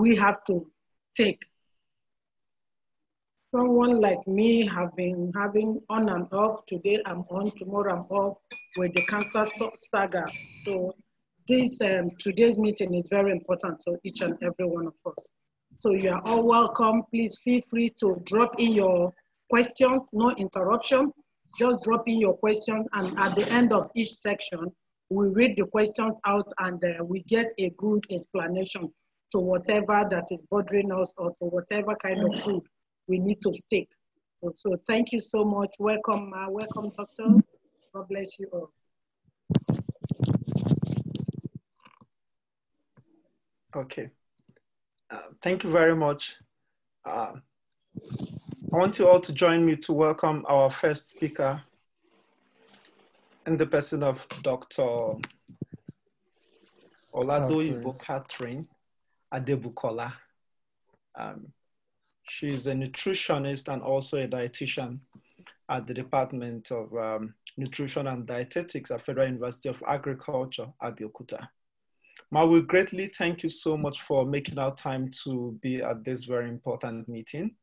we have to take. Someone like me have been having on and off. Today I'm on, tomorrow I'm off with the cancer saga. So this today's meeting is very important to each and every one of us. So you are all welcome. Please feel free to drop in your questions, no interruption. Just drop in your questions, and at the end of each section, we read the questions out and we get a good explanation to whatever that is bothering us or to whatever kind of food we need to stick. So thank you so much. Welcome, Ma. Welcome, doctors. God bless you all. Okay. Thank you very much. I want you all to join me to welcome our first speaker in the person of Dr. Oladoyinbo Adebukola. She's a nutritionist and also a dietitian at the Department of Nutrition and Dietetics at Federal University of Agriculture at Abeokuta. Ma, we greatly thank you so much for making our time to be at this very important meeting.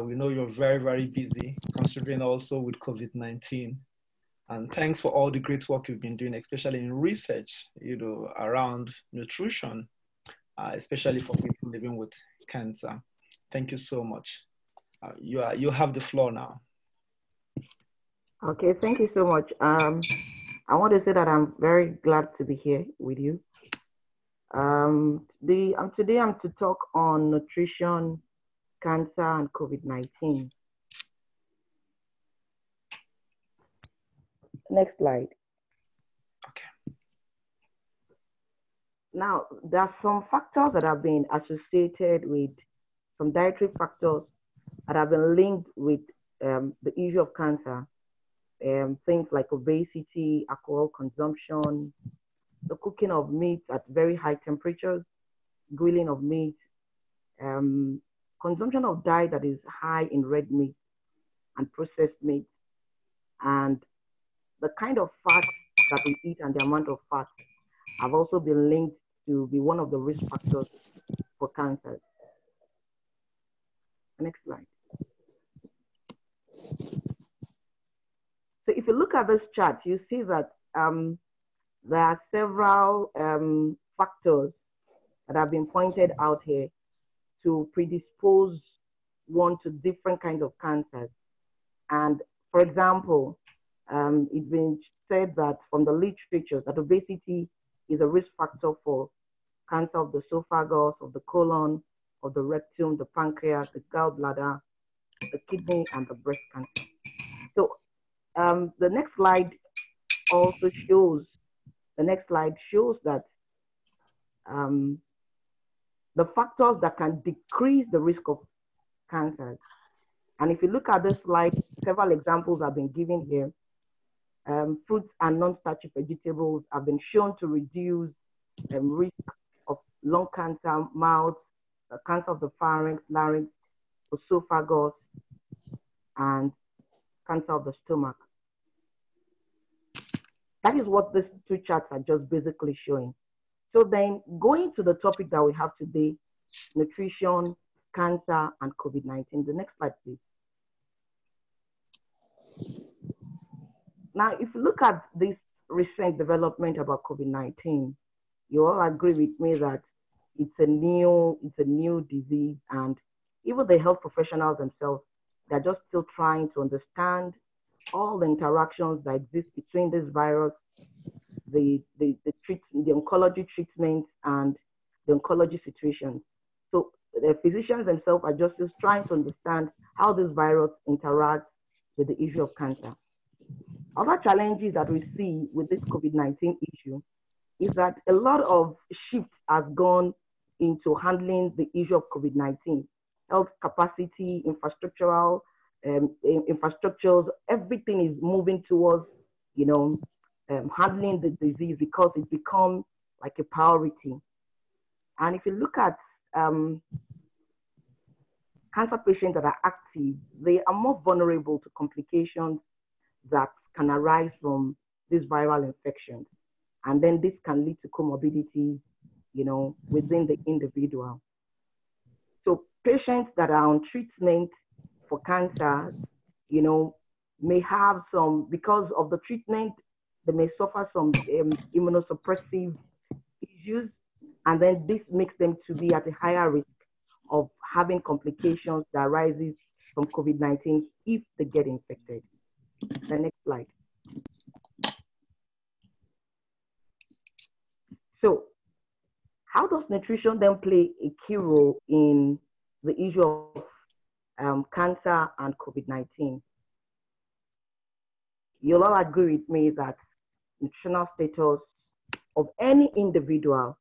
We know you're very, very busy, considering also with COVID-19. And thanks for all the great work you've been doing, especially in research, you know, around nutrition, especially for people living with cancer. Thank you so much. You have the floor now. Okay, thank you so much. I want to say that I'm very glad to be here with you. Today I'm to talk on nutrition, cancer, and COVID-19. Next slide. Okay. Now, there are some factors that have been associated with, some dietary factors that have been linked with the issue of cancer. Things like obesity, alcohol consumption, the cooking of meat at very high temperatures, grilling of meat, consumption of diet that is high in red meat and processed meat, and the kind of fat that we eat and the amount of fat have also been linked to be one of the risk factors for cancer. Next slide. So if you look at this chart, you see that there are several factors that have been pointed out here to predispose one to different kinds of cancers. And for example, it's been said that from the literature that obesity is a risk factor for cancer of the esophagus, of the colon, of the rectum, the pancreas, the gallbladder, the kidney, and the breast cancer. So the next slide also shows, that the factors that can decrease the risk of cancer. And if you look at this slide, several examples have been given here. Fruits and non-starchy vegetables have been shown to reduce the risk of lung cancer, mouth, the cancer of the pharynx, larynx, esophagus, and cancer of the stomach. That is what these two charts are just basically showing. So then, going to the topic that we have today, nutrition, cancer, and COVID-19. The next slide, please. Now, if you look at this recent development about COVID-19, you all agree with me that it's a new disease, and even the health professionals themselves, they're just still trying to understand all the interactions that exist between this virus, the oncology treatments, and the oncology situation. So the physicians themselves are just trying to understand how this virus interacts with the issue of cancer. Other challenges that we see with this COVID-19 issue is that a lot of shifts have gone into handling the issue of COVID-19. Health capacity, infrastructures, everything is moving towards, you know, handling the disease because it's become like a priority. And if you look at cancer patients that are active, they are more vulnerable to complications that can arise from these viral infections. And then this can lead to comorbidities, you know, within the individual. So patients that are on treatment for cancer, you know, may have some, because of the treatment, they may suffer some immunosuppressive issues, and then this makes them to be at a higher risk of having complications that arises from COVID-19 if they get infected. The next slide. So how does nutrition then play a key role in the issue of cancer and COVID-19? You'll all agree with me that nutritional status of any individual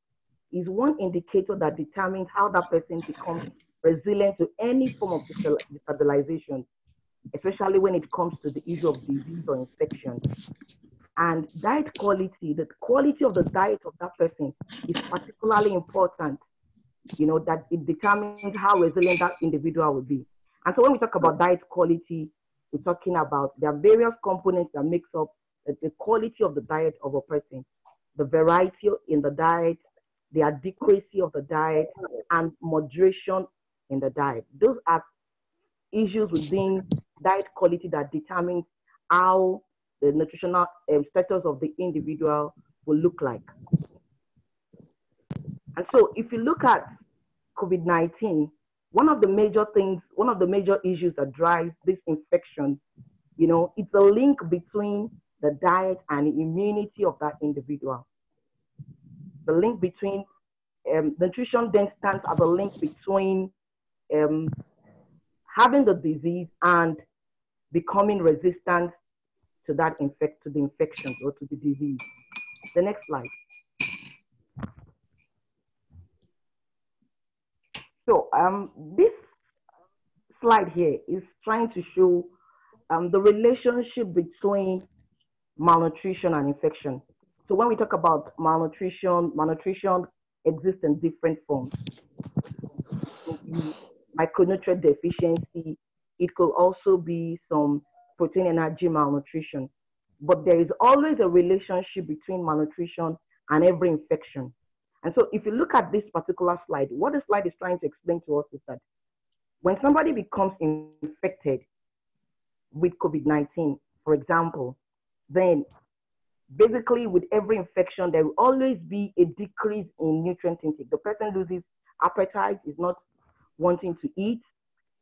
is one indicator that determines how that person becomes resilient to any form of destabilization, especially when it comes to the issue of disease or infection. And diet quality, the quality of the diet of that person is particularly important, you know, that it determines how resilient that individual will be. And so when we talk about diet quality, we're talking about there are various components that makes up the quality of the diet of a person, the variety in the diet, the adequacy of the diet, and moderation in the diet. Those are issues within diet quality that determines how the nutritional status of the individual will look like. And so if you look at COVID-19, one of the major issues that drives this infection, you know, it's a link between the diet and the immunity of that individual. The link between nutrition then stands as a link between having the disease and becoming resistant to that infection or to the disease. The next slide. So this slide here is trying to show the relationship between malnutrition and infection. So when we talk about malnutrition, malnutrition exists in different forms. Micronutrient deficiency, it could also be some protein energy malnutrition. But there is always a relationship between malnutrition and every infection. And so if you look at this particular slide, what the slide is trying to explain to us is that when somebody becomes infected with COVID-19, for example, then basically with every infection, there will always be a decrease in nutrient intake. The person loses appetite, is not wanting to eat.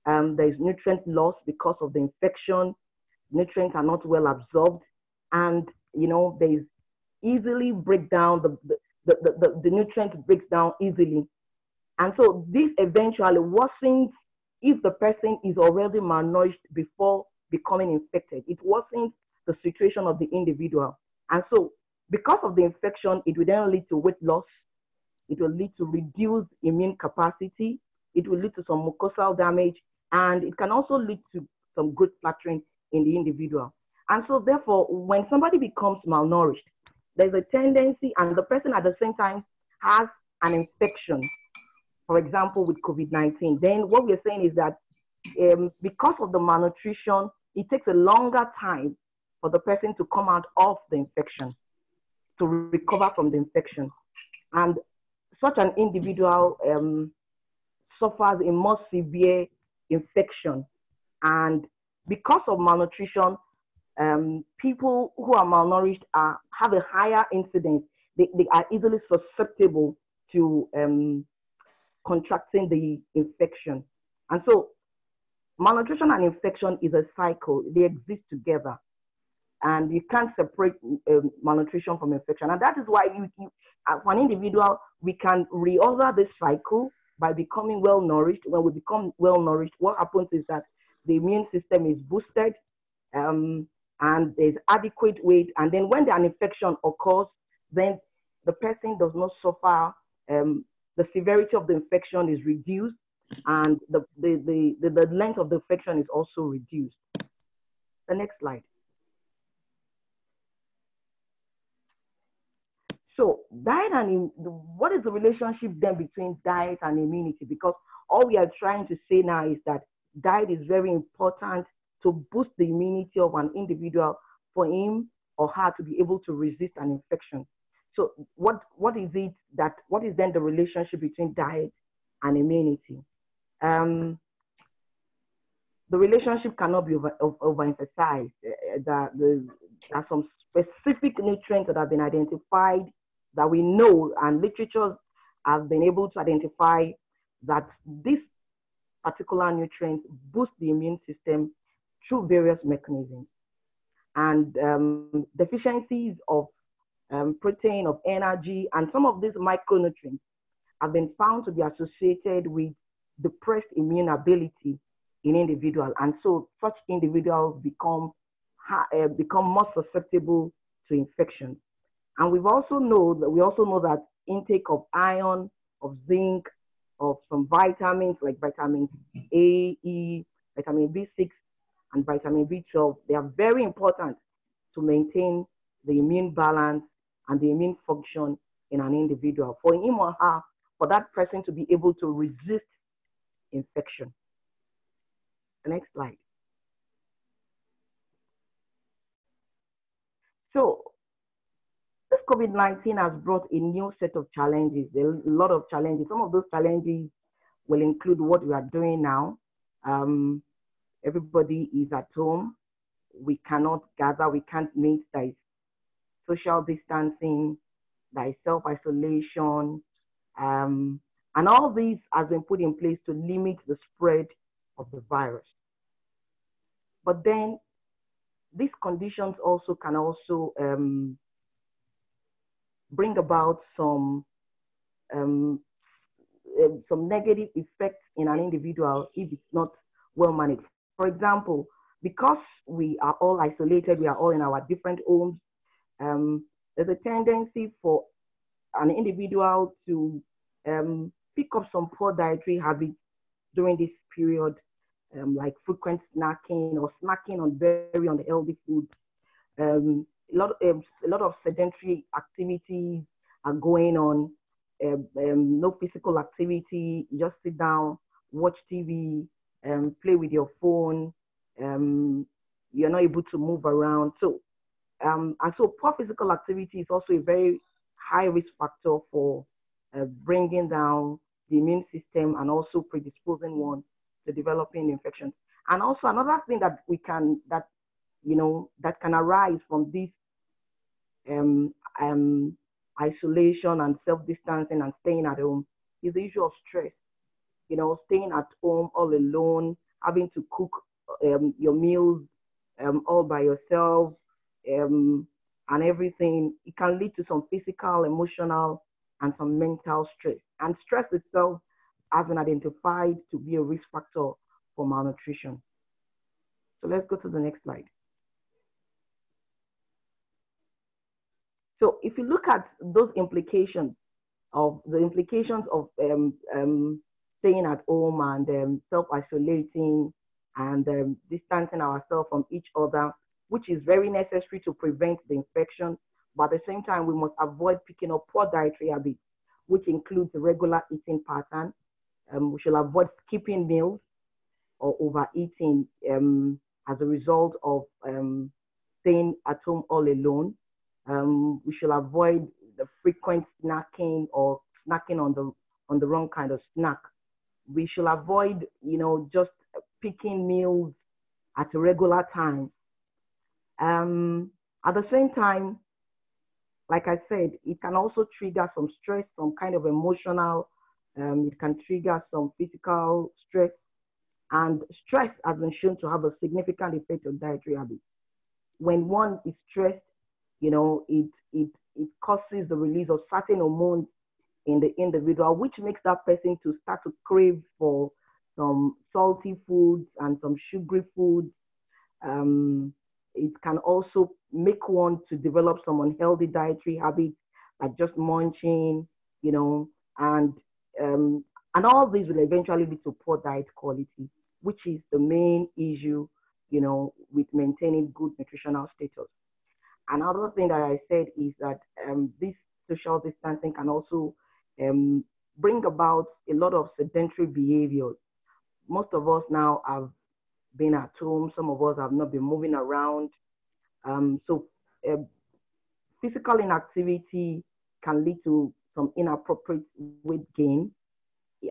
There's nutrient loss because of the infection. Nutrients are not well absorbed. And, you know, there's easily breakdown, the nutrient breaks down easily. And so this eventually worsens if the person is already malnourished before becoming infected. It worsens the situation of the individual. And so because of the infection, it will then lead to weight loss. It will lead to reduced immune capacity. It will lead to some mucosal damage, and it can also lead to some growth flattering in the individual. And so therefore, when somebody becomes malnourished, there's a tendency, and the person at the same time has an infection, for example, with COVID-19, then what we're saying is that because of the malnutrition, it takes a longer time for the person to come out of the infection, to recover from the infection. And such an individual suffers a more severe infection. And because of malnutrition, people who are malnourished have a higher incidence. They are easily susceptible to contracting the infection. And so malnutrition and infection is a cycle. They exist together. And you can't separate malnutrition from infection. And that is why you as an individual, we can reorder this cycle by becoming well-nourished. When we become well-nourished, what happens is that the immune system is boosted, and there's adequate weight. And then when an infection occurs, then the person does not suffer. The severity of the infection is reduced, and the length of the infection is also reduced. The next slide. So diet and what is the relationship then between diet and immunity? Because all we are trying to say now is that diet is very important to boost the immunity of an individual for him or her to be able to resist an infection. So what is then the relationship between diet and immunity? The relationship cannot be overemphasized. There are some specific nutrients that have been identified that we know, and literature has been able to identify that this particular nutrient boosts the immune system through various mechanisms. And deficiencies of protein, of energy, and some of these micronutrients have been found to be associated with depressed immune ability in individuals. And so such individuals become more susceptible to infection. And we also know that intake of iron, of zinc, of some vitamins like vitamin A, E, vitamin B6, and vitamin B12, they are very important to maintain the immune balance and the immune function in an individual, for him or her, for that person to be able to resist infection. The next slide. So this COVID-19 has brought a new set of challenges. There are a lot of challenges. Some of those challenges will include what we are doing now. Everybody is at home. We cannot gather, we can't meet. There is social distancing, there is self-isolation, and all these has been put in place to limit the spread of the virus. But then these conditions also can bring about some negative effects in an individual if it's not well managed. For example, because we are all isolated, we are all in our different homes, there's a tendency for an individual to pick up some poor dietary habits during this period, like frequent snacking or snacking on very unhealthy food. A lot of sedentary activities are going on, no physical activity, just sit down, watch TV, play with your phone, you're not able to move around. So, and so poor physical activity is also a very high risk factor for bringing down the immune system and also predisposing one to developing infections. And also another thing that can arise from this isolation and self-distancing and staying at home is the issue of stress. You know, staying at home all alone, having to cook your meals all by yourself and everything, it can lead to some physical, emotional, and some mental stress. And stress itself has been identified to be a risk factor for malnutrition. So let's go to the next slide. So if you look at those implications of staying at home and self-isolating and distancing ourselves from each other, which is very necessary to prevent the infection. But at the same time, we must avoid picking up poor dietary habits, which includes a regular eating pattern. We should avoid skipping meals or overeating as a result of staying at home all alone. We should avoid the frequent snacking or snacking on the wrong kind of snack. We should avoid, just picking meals at a regular time. At the same time, like I said, it can also trigger some stress, some kind of emotional, it can trigger some physical stress, and stress has been shown to have a significant effect on dietary habits. When one is stressed, it causes the release of certain hormones in the individual, which makes that person to start to crave for some salty foods and some sugary foods. It can also make one to develop some unhealthy dietary habits, like just munching, and all these will eventually lead to poor diet quality, which is the main issue, with maintaining good nutritional status. Another thing that I said is that this social distancing can also bring about a lot of sedentary behaviors. Most of us now have been at home, some of us have not been moving around. So physical inactivity can lead to some inappropriate weight gain,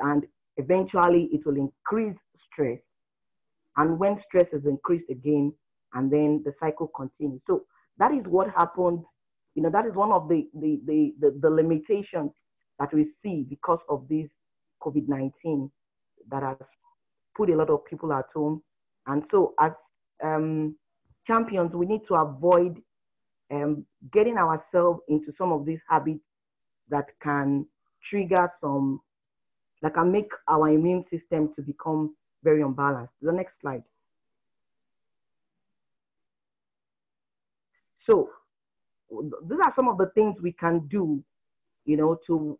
and Eventually, it will increase stress. And when stress is increased again, and then the cycle continues. So that is what happened. You know, that is one of the limitations that we see because of this COVID-19 that has put a lot of people at home. And so as champions, we need to avoid getting ourselves into some of these habits that can trigger some, that can make our immune system to become very unbalanced. The next slide. So these are some of the things we can do, you know, to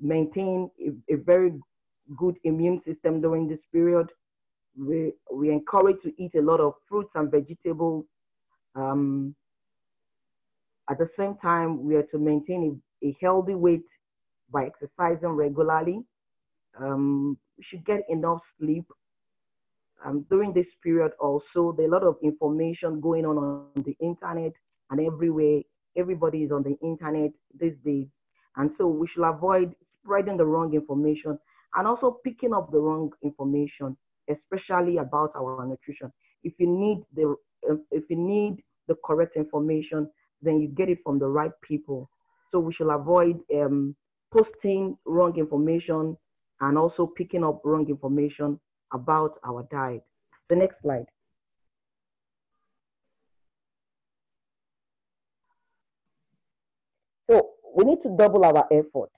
maintain a very good immune system during this period. We encourage to eat a lot of fruits and vegetables. At the same time, we are to maintain a healthy weight by exercising regularly. We should get enough sleep. During this period also, there are a lot of information going on the internet and everywhere. Everybody is on the internet these days. And so we should avoid spreading the wrong information and also picking up the wrong information, especially about our nutrition. If you need the correct information, then you get it from the right people. So we should avoid posting wrong information and also picking up wrong information about our diet. The next slide. So we need to double our effort.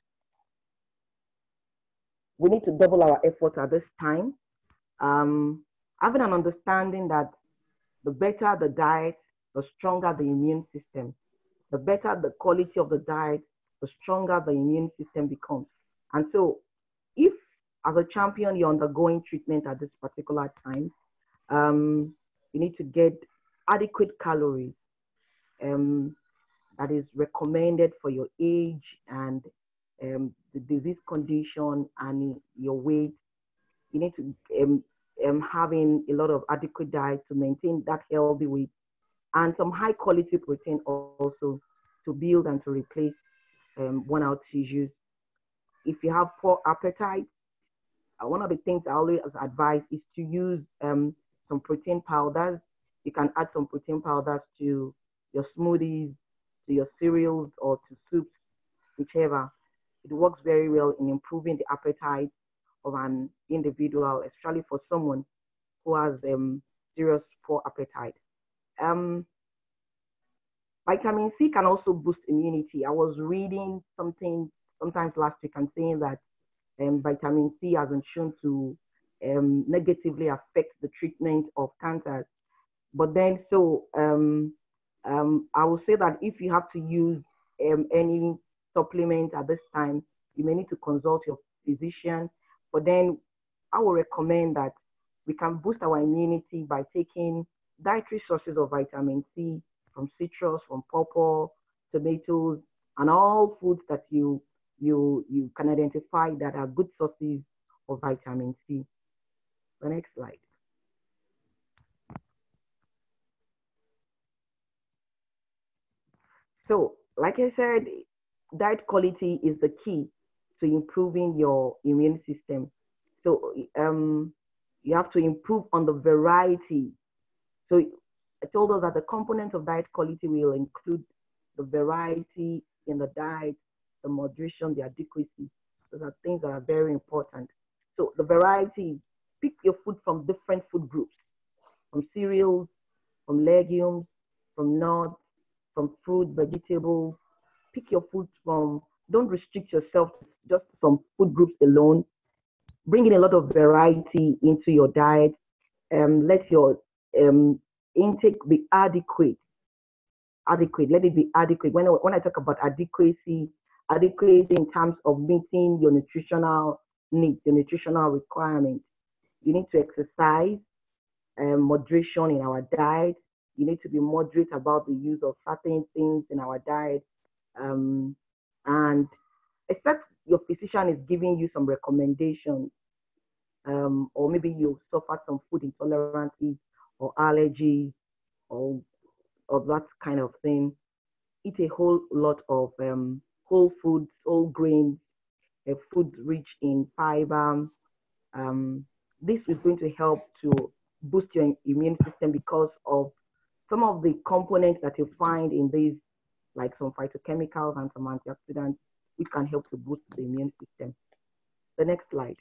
We need to double our effort at this time. Having an understanding that the better the diet, the stronger the immune system. The better the quality of the diet, the stronger the immune system becomes. And so if as a champion, you're undergoing treatment at this particular time, you need to get adequate calories that is recommended for your age and the disease condition and your weight. You need to having a lot of adequate diet to maintain that healthy weight and some high quality protein also to build and to replace worn out tissues. If you have poor appetite, one of the things I always advise is to use some protein powders. You can add some protein powders to your smoothies, to your cereals, or to soups, whichever. It works very well in improving the appetite of an individual, especially for someone who has serious poor appetite. Vitamin C can also boost immunity. I was reading something sometimes last week and saying that vitamin C has been shown to negatively affect the treatment of cancer. But then, so I will say that if you have to use any supplement at this time, you may need to consult your physician. But then I will recommend that we can boost our immunity by taking dietary sources of vitamin C from citrus, from pawpaw, tomatoes, and all foods that you can identify that are good sources of vitamin C. The next slide. So, like I said, diet quality is the key to improving your immune system. So you have to improve on the variety. So I told us that the components of diet quality will include the variety in the diet, the moderation, the adequacy. Those are things that are very important. So the variety, pick your food from different food groups, from cereals, from legumes, from nuts, from fruit, vegetables. Pick your food from, don't restrict yourself to just some food groups alone. Bring in a lot of variety into your diet. Let your intake be adequate. Let it be adequate. When I talk about adequacy, in terms of meeting your nutritional needs, your nutritional requirements. You need to exercise, moderation in our diet. You need to be moderate about the use of certain things in our diet. And except your physician is giving you some recommendations, or maybe you suffer some food intolerances or allergies or that kind of thing, eat a whole lot of whole foods, whole grains, foods rich in fiber, this is going to help to boost your immune system because of some of the components that you find in these, like some phytochemicals and some antioxidants, which can help to boost the immune system. The next slide.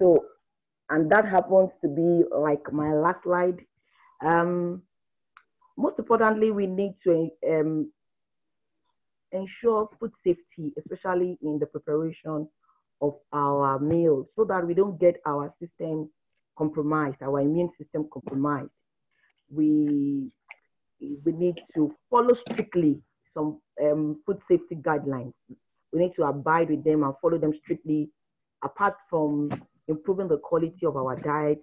So, and that happens to be like my last slide. Most importantly, we need to ensure food safety, especially in the preparation of our meals, so that we don't get our system compromised, our immune system compromised. We need to follow strictly some food safety guidelines. We need to abide with them and follow them strictly. Apart from improving the quality of our diet,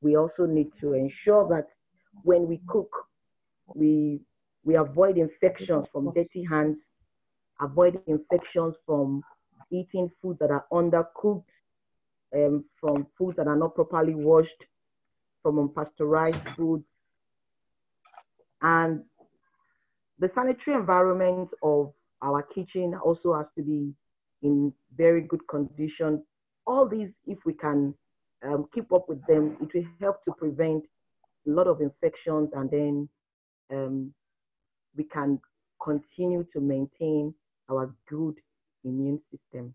we also need to ensure that when we cook, we avoid infections from dirty hands, avoid infections from eating foods that are undercooked, from foods that are not properly washed, from unpasteurized foods. And the sanitary environment of our kitchen also has to be in very good condition. All these, if we can keep up with them, it will help to prevent a lot of infections, and then we can continue to maintain our good immune system.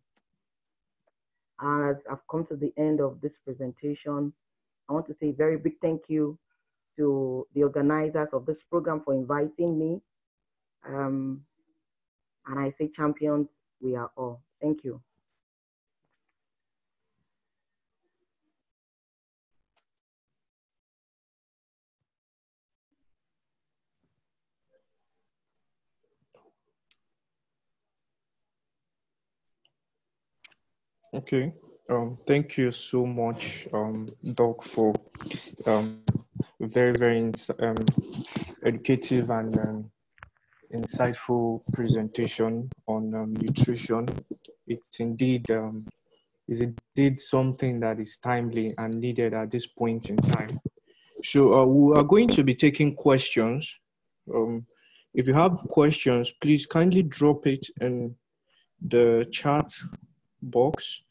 As I've come to the end of this presentation, I want to say a very big thank you to the organizers of this program for inviting me. And I say, champions, we are all. Thank you. Okay, thank you so much, Doc, for very, very educative and insightful presentation on nutrition. It's indeed something that is timely and needed at this point in time. So we are going to be taking questions. If you have questions, please kindly drop it in the chat box,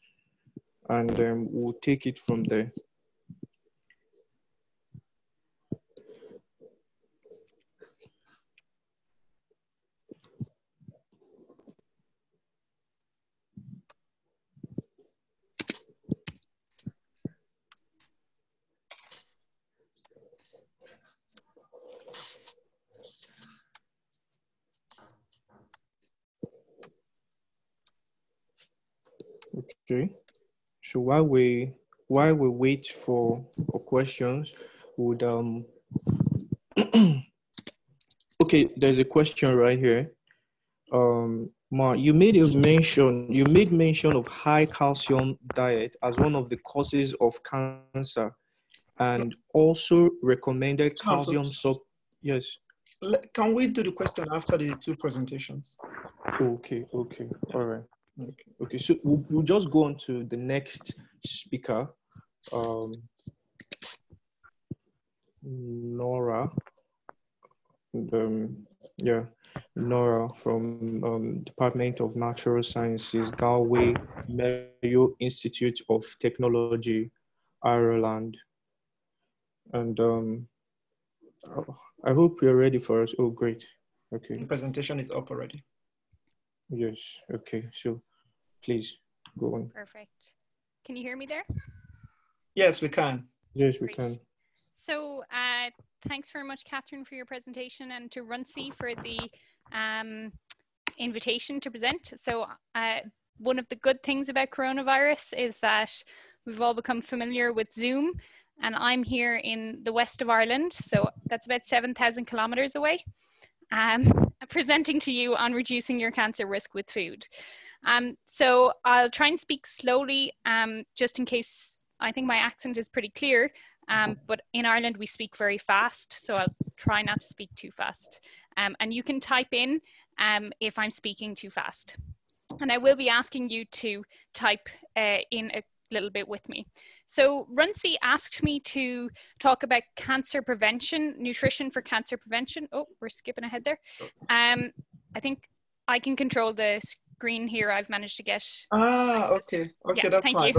and we'll take it from there. Okay, so while we wait for questions, would okay, there's a question right here. Ma, you made mention of high calcium diet as one of the causes of cancer, and also recommended calcium yes. Can we do the question after the two presentations? Okay. Okay. All right. Okay, so we'll just go on to the next speaker, Nora. Yeah, Nora from Department of Natural Sciences, Galway Mayo Institute of Technology, Ireland. And I hope you're ready for us. Oh, great. Okay. The presentation is up already. Yes. Okay. So please go on. Perfect. Can you hear me there? Yes, we can. Yes, we can. So thanks very much, Catherine, for your presentation, and to Runcy for the invitation to present. So one of the good things about coronavirus is that we've all become familiar with Zoom, and I'm here in the west of Ireland. So that's about 7,000 kilometers away. Presenting to you on reducing your cancer risk with food. So I'll try and speak slowly, just in case. I think my accent is pretty clear, but in Ireland we speak very fast, so I'll try not to speak too fast. And you can type in if I'm speaking too fast. And I will be asking you to type in a little bit with me. So Runcy asked me to talk about cancer prevention, nutrition for cancer prevention. Oh, we're skipping ahead there. I think I can control the green here I've managed to get. Ah, okay. Okay, yeah, that's fine.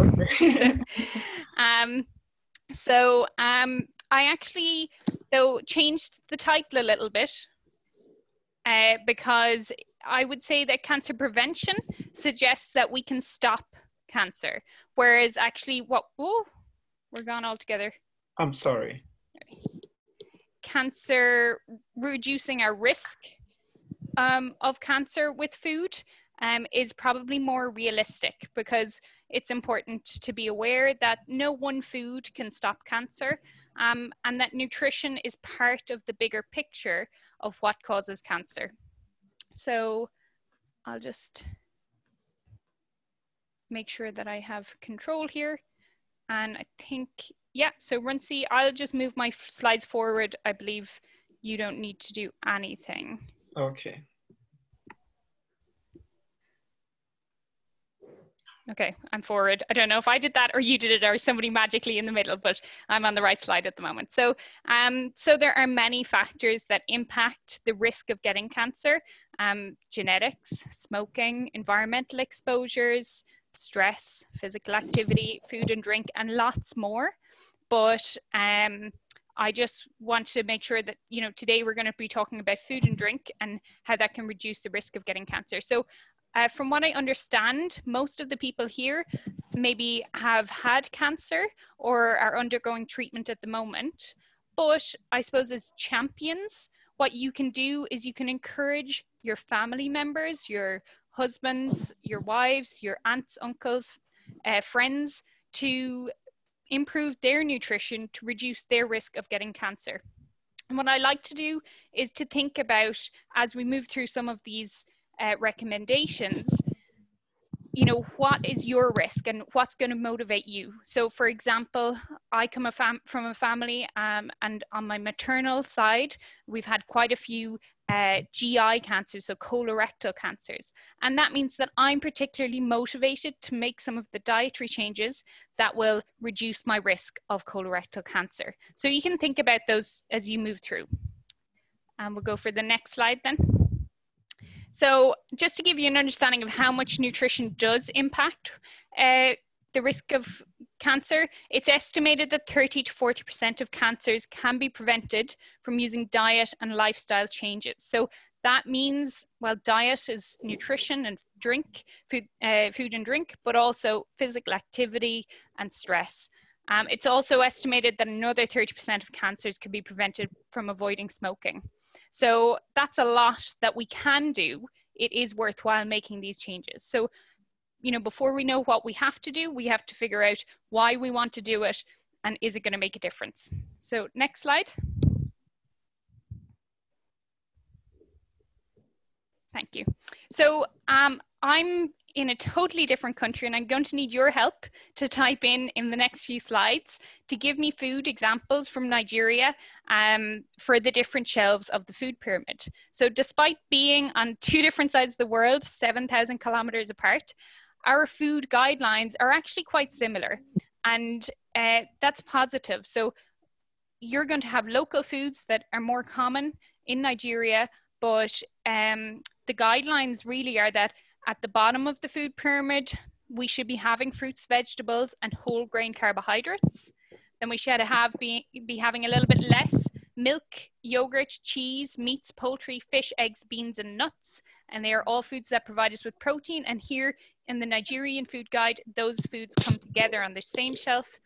Okay. So I actually, though, changed the title a little bit because I would say that cancer prevention suggests that we can stop cancer, whereas actually what, oh, we're gone altogether. I'm sorry. Cancer, reducing our risk of cancer with food is probably more realistic, because it's important to be aware that no one food can stop cancer and that nutrition is part of the bigger picture of what causes cancer. So I'll just make sure that I have control here. And I think, yeah, so Runcy, I'll just move my slides forward. I believe you don't need to do anything. Okay. Okay, I'm forward. I don't know if I did that or you did it or somebody magically in the middle, but I'm on the right slide at the moment. So, so there are many factors that impact the risk of getting cancer. Genetics, smoking, environmental exposures, stress, physical activity, food and drink, and lots more. But I just want to make sure that, you know, today we're going to be talking about food and drink and how that can reduce the risk of getting cancer. So from what I understand, most of the people here maybe have had cancer or are undergoing treatment at the moment. But I suppose as champions, what you can do is you can encourage your family members, your husbands, your wives, your aunts, uncles, friends to improve their nutrition to reduce their risk of getting cancer. And what I like to do is to think about, as we move through some of these recommendations, you know, what is your risk and what's going to motivate you? So for example, I come from a family and on my maternal side, we've had quite a few GI cancers, so colorectal cancers. And that means that I'm particularly motivated to make some of the dietary changes that will reduce my risk of colorectal cancer. So you can think about those as you move through. And we'll go for the next slide then. So just to give you an understanding of how much nutrition does impact the risk of cancer, it's estimated that 30 to 40% of cancers can be prevented from using diet and lifestyle changes. So that means, well, diet is nutrition and drink, food and drink, but also physical activity and stress. It's also estimated that another 30% of cancers can be prevented from avoiding smoking. So that's a lot that we can do. It is worthwhile making these changes. So, you know, before we know what we have to do, we have to figure out why we want to do it and is it going to make a difference. So next slide. Thank you. So I'm in a totally different country and I'm going to need your help to type in the next few slides to give me food examples from Nigeria for the different shelves of the food pyramid. So despite being on two different sides of the world, 7,000 kilometers apart, our food guidelines are actually quite similar, and that's positive. So you're going to have local foods that are more common in Nigeria, but the guidelines really are that at the bottom of the food pyramid, we should be having fruits, vegetables, and whole grain carbohydrates. Then we should be having a little bit less milk, yogurt, cheese, meats, poultry, fish, eggs, beans, and nuts. And they are all foods that provide us with protein. And here in the Nigerian food guide, those foods come together on the same shelf.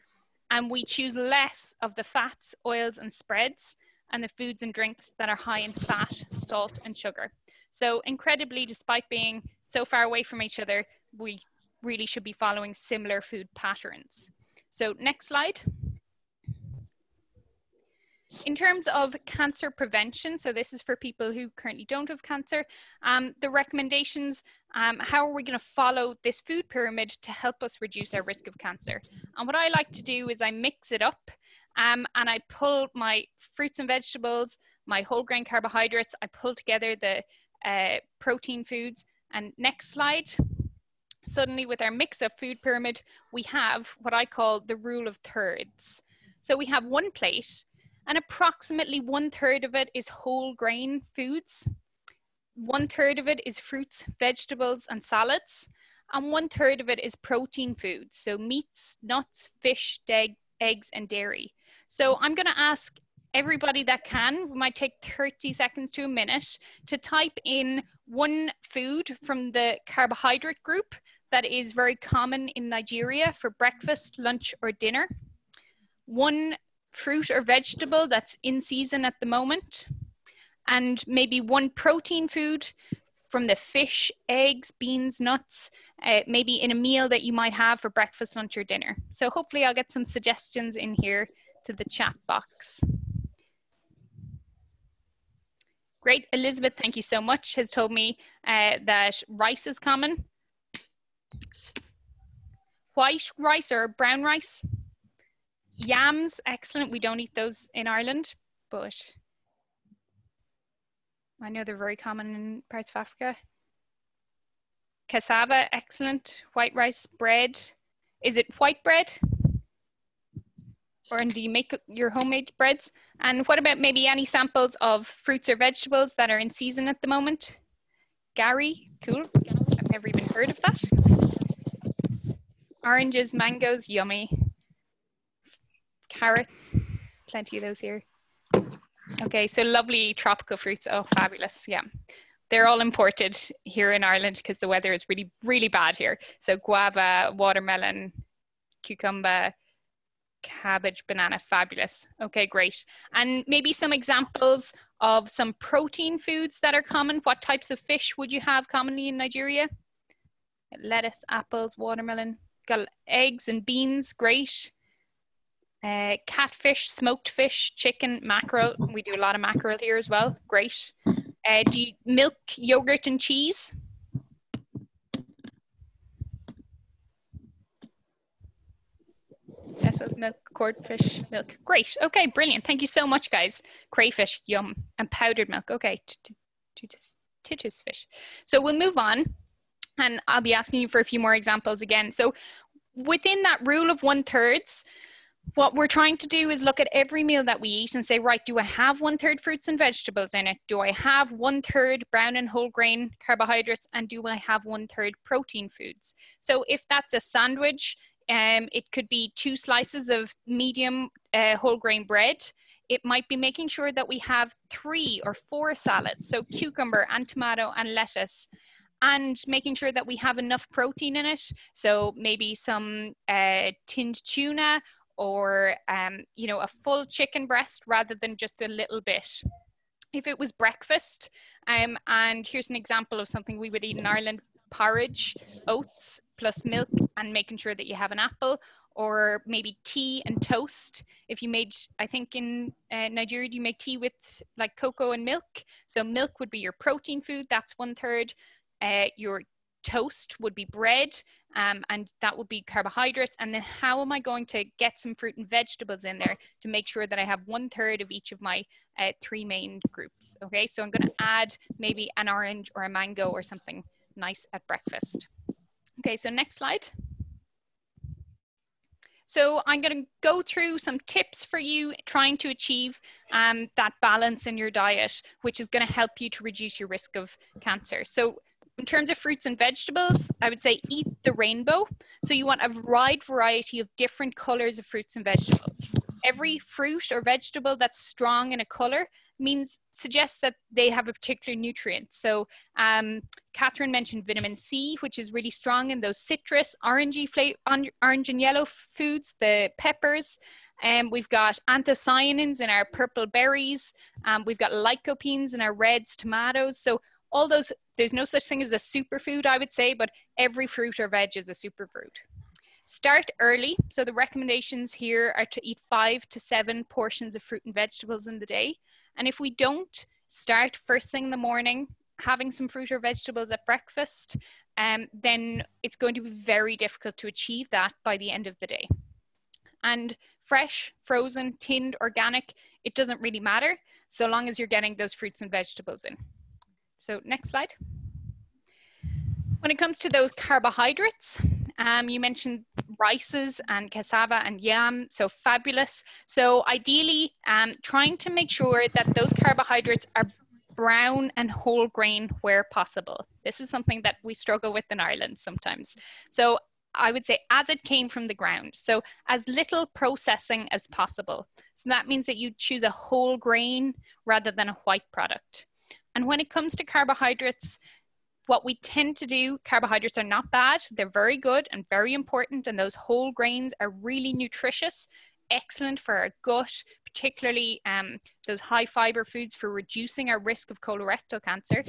And we choose less of the fats, oils, and spreads, and the foods and drinks that are high in fat, salt, and sugar. So incredibly, despite being so far away from each other, we really should be following similar food patterns. So next slide. In terms of cancer prevention, so this is for people who currently don't have cancer, the recommendations, how are we going to follow this food pyramid to help us reduce our risk of cancer? And what I like to do is I mix it up and I pull my fruits and vegetables, my whole grain carbohydrates, I pull together the protein foods. And next slide, suddenly with our mix-up food pyramid, we have what I call the rule of thirds. So we have one plate and approximately 1/3 of it is whole grain foods. 1/3 of it is fruits, vegetables, and salads, and 1/3 of it is protein foods, so meats, nuts, fish, eggs, and dairy. So I'm going to ask everybody that can, we might take 30 seconds to a minute, to type in one food from the carbohydrate group that is very common in Nigeria for breakfast, lunch, or dinner. One fruit or vegetable that's in season at the moment. And maybe one protein food from the fish, eggs, beans, nuts, maybe in a meal that you might have for breakfast, lunch, or dinner. So hopefully I'll get some suggestions in here to the chat box. Great, Elizabeth, thank you so much, has told me that rice is common. White rice or brown rice. Yams, excellent, we don't eat those in Ireland, but I know they're very common in parts of Africa. Cassava, excellent. White rice, bread. Is it white bread? Or do you make your homemade breads? And what about maybe any samples of fruits or vegetables that are in season at the moment? Gari, cool. I've never even heard of that. Oranges, mangoes, yummy. Carrots, plenty of those here. Okay, so lovely tropical fruits. Oh, fabulous. Yeah, they're all imported here in Ireland because the weather is really, really bad here. So guava, watermelon, cucumber, cabbage, banana, fabulous. Okay, great. And maybe some examples of some protein foods that are common. What types of fish would you have commonly in Nigeria? Lettuce, apples, watermelon, got eggs and beans, great. Catfish, smoked fish, chicken, mackerel. We do a lot of mackerel here as well. Great. Do you milk, yogurt, and cheese? Tessa's milk, codfish, milk. Great. Okay, brilliant. Thank you so much, guys. Crayfish, yum. And powdered milk. Okay, titus fish. So we'll move on, and I'll be asking you for a few more examples again. So within that rule of 1/3, what we're trying to do is look at every meal that we eat and say, right, do I have 1/3 fruits and vegetables in it? Do I have 1/3 brown and whole grain carbohydrates? And do I have 1/3 protein foods? So if that's a sandwich, it could be 2 slices of medium whole grain bread. It might be making sure that we have 3 or 4 salads, so cucumber and tomato and lettuce, and making sure that we have enough protein in it. So maybe some tinned tuna, or you know, a full chicken breast rather than just a little bit. If it was breakfast, and here's an example of something we would eat in Ireland: porridge, oats plus milk, and making sure that you have an apple, or maybe tea and toast. If you made, I think in Nigeria, do you make tea with like cocoa and milk? So milk would be your protein food, that's 1/3. Your toast would be bread, and that would be carbohydrates. And then how am I going to get some fruit and vegetables in there to make sure that I have 1/3 of each of my 3 main groups? Okay, so I'm going to add maybe an orange or a mango or something nice at breakfast. Okay, so next slide. So I'm going to go through some tips for you trying to achieve that balance in your diet, which is going to help you to reduce your risk of cancer. So in terms of fruits and vegetables, I would say eat the rainbow. So you want a wide variety of different colors of fruits and vegetables. Every fruit or vegetable that's strong in a color suggests that they have a particular nutrient. So Catherine mentioned vitamin C, which is really strong in those citrus, orange and yellow foods, the peppers. We've got anthocyanins in our purple berries. We've got lycopenes in our reds, tomatoes. So all those, there's no such thing as a superfood, I would say, but every fruit or veg is a superfood. Start early. So the recommendations here are to eat 5 to 7 portions of fruit and vegetables in the day. And if we don't start first thing in the morning, having some fruit or vegetables at breakfast, then it's going to be very difficult to achieve that by the end of the day. And fresh, frozen, tinned, organic, it doesn't really matter, so long as you're getting those fruits and vegetables in. So next slide. When it comes to those carbohydrates, you mentioned rices and cassava and yam, so fabulous. So ideally, trying to make sure that those carbohydrates are brown and whole grain where possible. This is something that we struggle with in Ireland sometimes. So I would say as it came from the ground, so as little processing as possible. So that means that you choose a whole grain rather than a white product. And when it comes to carbohydrates, what we tend to do, carbohydrates are not bad, they're very good and very important, and those whole grains are really nutritious, excellent for our gut, particularly those high fiber foods for reducing our risk of colorectal cancer.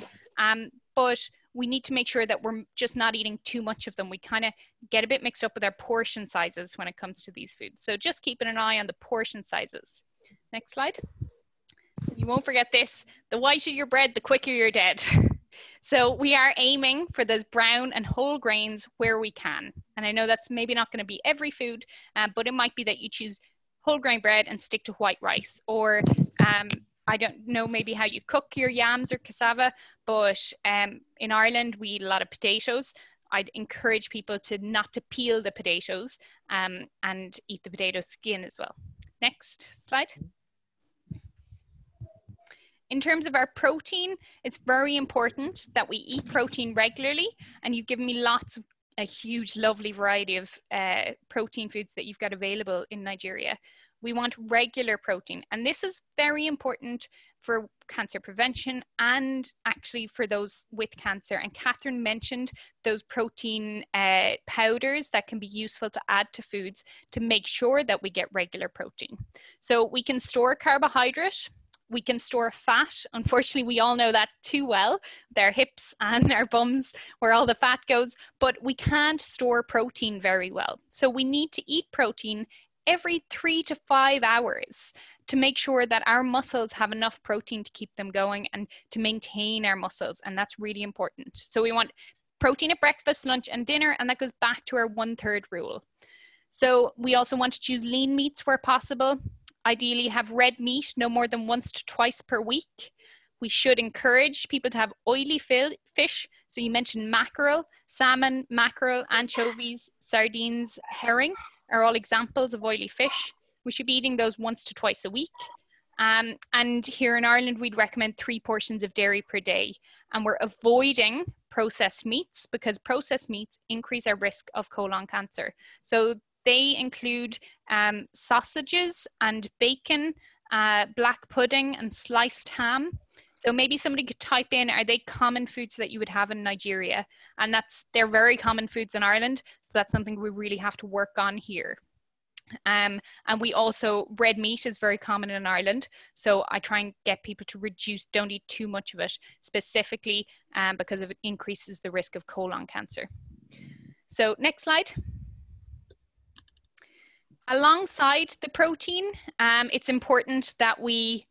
But we need to make sure that we're just not eating too much of them. We kind of get a bit mixed up with our portion sizes when it comes to these foods. So just keeping an eye on the portion sizes. Next slide. You won't forget this. The whiter your bread, the quicker you're dead. So we are aiming for those brown and whole grains where we can. And I know that's maybe not going to be every food, but it might be that you choose whole grain bread and stick to white rice. Or I don't know maybe how you cook your yams or cassava, but in Ireland we eat a lot of potatoes. I'd encourage people to not to peel the potatoes and eat the potato skin as well. Next slide. In terms of our protein, it's very important that we eat protein regularly, and you've given me lots of a huge, lovely variety of protein foods that you've got available in Nigeria. We want regular protein, and this is very important for cancer prevention and actually for those with cancer. And Catherine mentioned those protein powders that can be useful to add to foods to make sure that we get regular protein. So we can store carbohydrate. We can store fat. Unfortunately, we all know that too well, their hips and our bums, where all the fat goes, but we can't store protein very well. So we need to eat protein every 3 to 5 hours to make sure that our muscles have enough protein to keep them going and to maintain our muscles. And that's really important. So we want protein at breakfast, lunch, and dinner, and that goes back to our 1/3 rule. So we also want to choose lean meats where possible. Ideally, have red meat no more than once to twice per week. We should encourage people to have oily fish. So you mentioned mackerel, salmon, mackerel, anchovies, sardines, herring are all examples of oily fish. We should be eating those once to twice a week. And here in Ireland, we'd recommend 3 portions of dairy per day. And we're avoiding processed meats because processed meats increase our risk of colon cancer. So they include sausages and bacon, black pudding and sliced ham. So maybe somebody could type in, are they common foods that you would have in Nigeria? And they're very common foods in Ireland. So that's something we really have to work on here. And we also, red meat is very common in Ireland. So I try and get people to reduce, don't eat too much of it specifically because it increases the risk of colon cancer. So next slide. Alongside the protein, it's important that we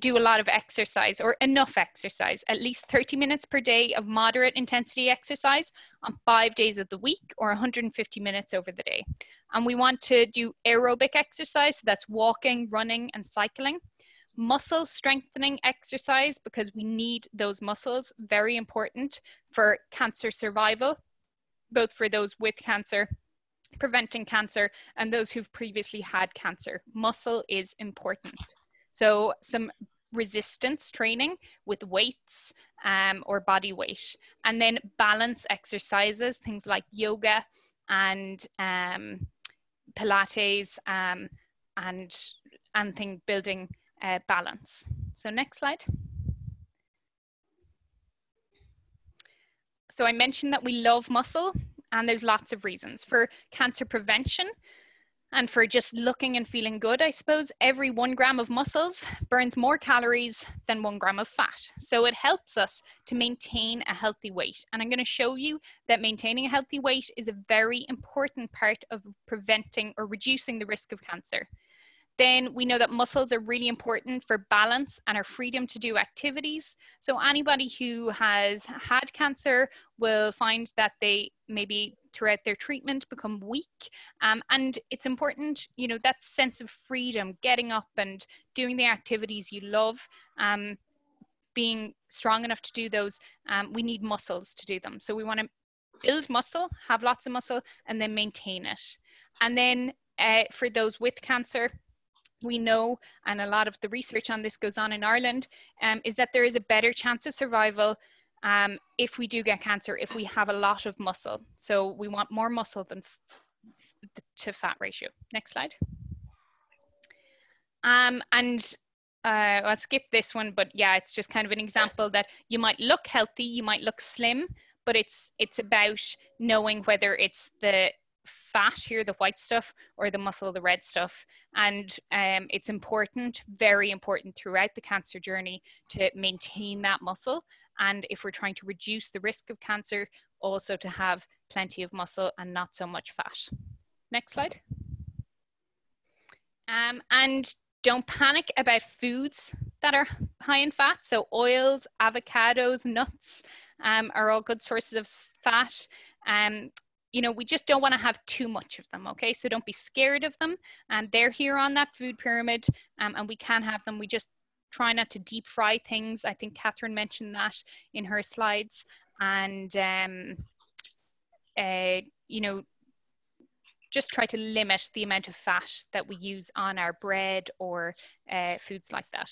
do a lot of exercise, or enough exercise, at least 30 minutes per day of moderate intensity exercise on 5 days of the week, or 150 minutes over the day. And we want to do aerobic exercise, so that's walking, running, and cycling. Muscle strengthening exercise, because we need those muscles, very important for cancer survival, both for those with cancer, preventing cancer, and those who've previously had cancer. Muscle is important. So some resistance training with weights or body weight, and then balance exercises, things like yoga and Pilates and thing building balance. So next slide. So I mentioned that we love muscle. And there's lots of reasons for cancer prevention and for just looking and feeling good, I suppose. Every 1 gram of muscles burns more calories than 1 gram of fat. So it helps us to maintain a healthy weight. And I'm going to show you that maintaining a healthy weight is a very important part of preventing or reducing the risk of cancer. Then we know that muscles are really important for balance and our freedom to do activities. So anybody who has had cancer will find that they maybe throughout their treatment become weak. And it's important, you know, that sense of freedom, getting up and doing the activities you love, being strong enough to do those. We need muscles to do them. So we want to build muscle, have lots of muscle, and then maintain it. And then for those with cancer, we know, and a lot of the research on this goes on in Ireland, is that there is a better chance of survival if we do get cancer, if we have a lot of muscle. So we want more muscle than to fat ratio. Next slide. I'll skip this one, but yeah, it's just kind of an example that you might look healthy, you might look slim, but it's about knowing whether it's the fat here, the white stuff, or the muscle, the red stuff. And it's important, very important throughout the cancer journey to maintain that muscle. And if we're trying to reduce the risk of cancer, also to have plenty of muscle and not so much fat. Next slide. And don't panic about foods that are high in fat. So oils, avocados, nuts are all good sources of fat. You know, we just don't want to have too much of them, okay? So don't be scared of them. And they're here on that food pyramid, and we can have them. We just try not to deep fry things. I think Catherine mentioned that in her slides. And, you know, just try to limit the amount of fat that we use on our bread or foods like that.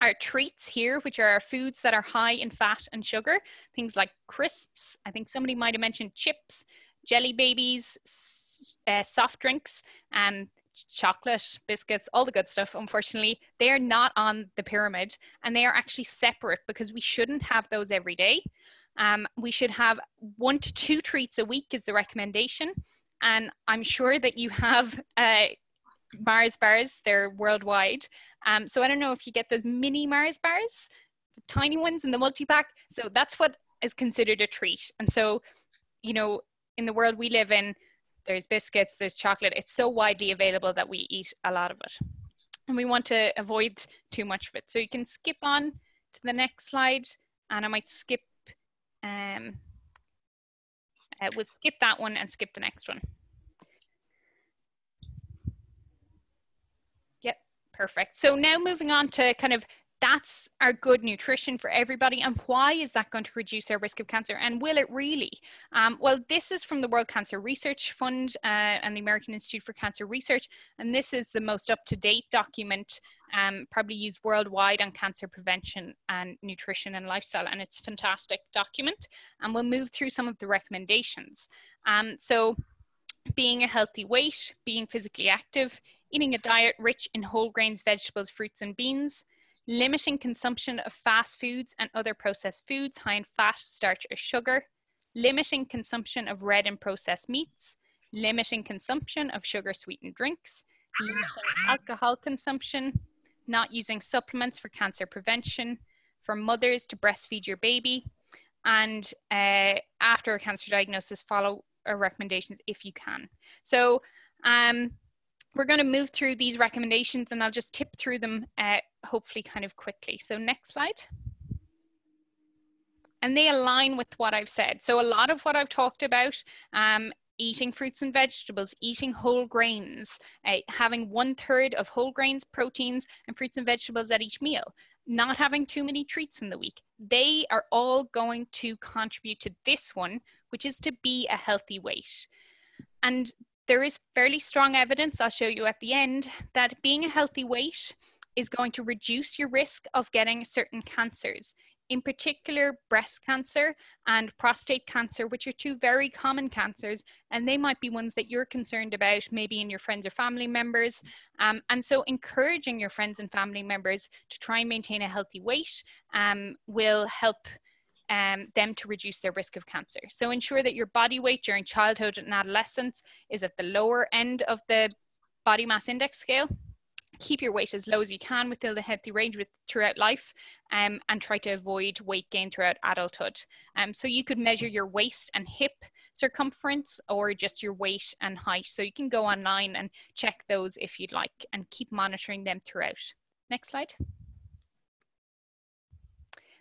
Our treats here, which are our foods that are high in fat and sugar, things like crisps, I think somebody might have mentioned chips, jelly babies, soft drinks, chocolate, biscuits, all the good stuff. Unfortunately, they are not on the pyramid, and they are actually separate because we shouldn't have those every day. We should have 1 to 2 treats a week is the recommendation. And I'm sure that you have Mars bars, they're worldwide. So I don't know if you get those mini Mars bars, the tiny ones in the multi-pack. So that's what is considered a treat. And so, you know, in the world we live in, there's biscuits, there's chocolate. It's so widely available that we eat a lot of it. And we want to avoid too much of it. So you can skip on to the next slide, and I might skip, we'll skip that one and skip the next one. Yep, perfect. So now moving on to kind of that's our good nutrition for everybody. And why is that going to reduce our risk of cancer? And will it really? Well, this is from the World Cancer Research Fund and the American Institute for Cancer Research. And this is the most up-to-date document probably used worldwide on cancer prevention and nutrition and lifestyle. And it's a fantastic document. And we'll move through some of the recommendations. So being a healthy weight, being physically active, eating a diet rich in whole grains, vegetables, fruits, and beans, limiting consumption of fast foods and other processed foods high in fat, starch, or sugar, limiting consumption of red and processed meats, limiting consumption of sugar-sweetened drinks, limiting alcohol consumption, not using supplements for cancer prevention, for mothers to breastfeed your baby, and after a cancer diagnosis, follow our recommendations if you can. So we're going to move through these recommendations, and I'll just tip through them hopefully kind of quickly. So next slide. And they align with what I've said. So a lot of what I've talked about, eating fruits and vegetables, eating whole grains, having 1/3 of whole grains, proteins, and fruits and vegetables at each meal, not having too many treats in the week. They are all going to contribute to this one, which is to be a healthy weight. And there is fairly strong evidence, I'll show you at the end, that being a healthy weight is going to reduce your risk of getting certain cancers, in particular breast cancer and prostate cancer, which are two very common cancers, and they might be ones that you're concerned about, maybe in your friends or family members. And so encouraging your friends and family members to try and maintain a healthy weight will help them to reduce their risk of cancer. So ensure that your body weight during childhood and adolescence is at the lower end of the body mass index scale. Keep your weight as low as you can within the healthy range throughout life, and try to avoid weight gain throughout adulthood. So you could measure your waist and hip circumference, or just your weight and height. So you can go online and check those if you'd like, and keep monitoring them throughout. Next slide.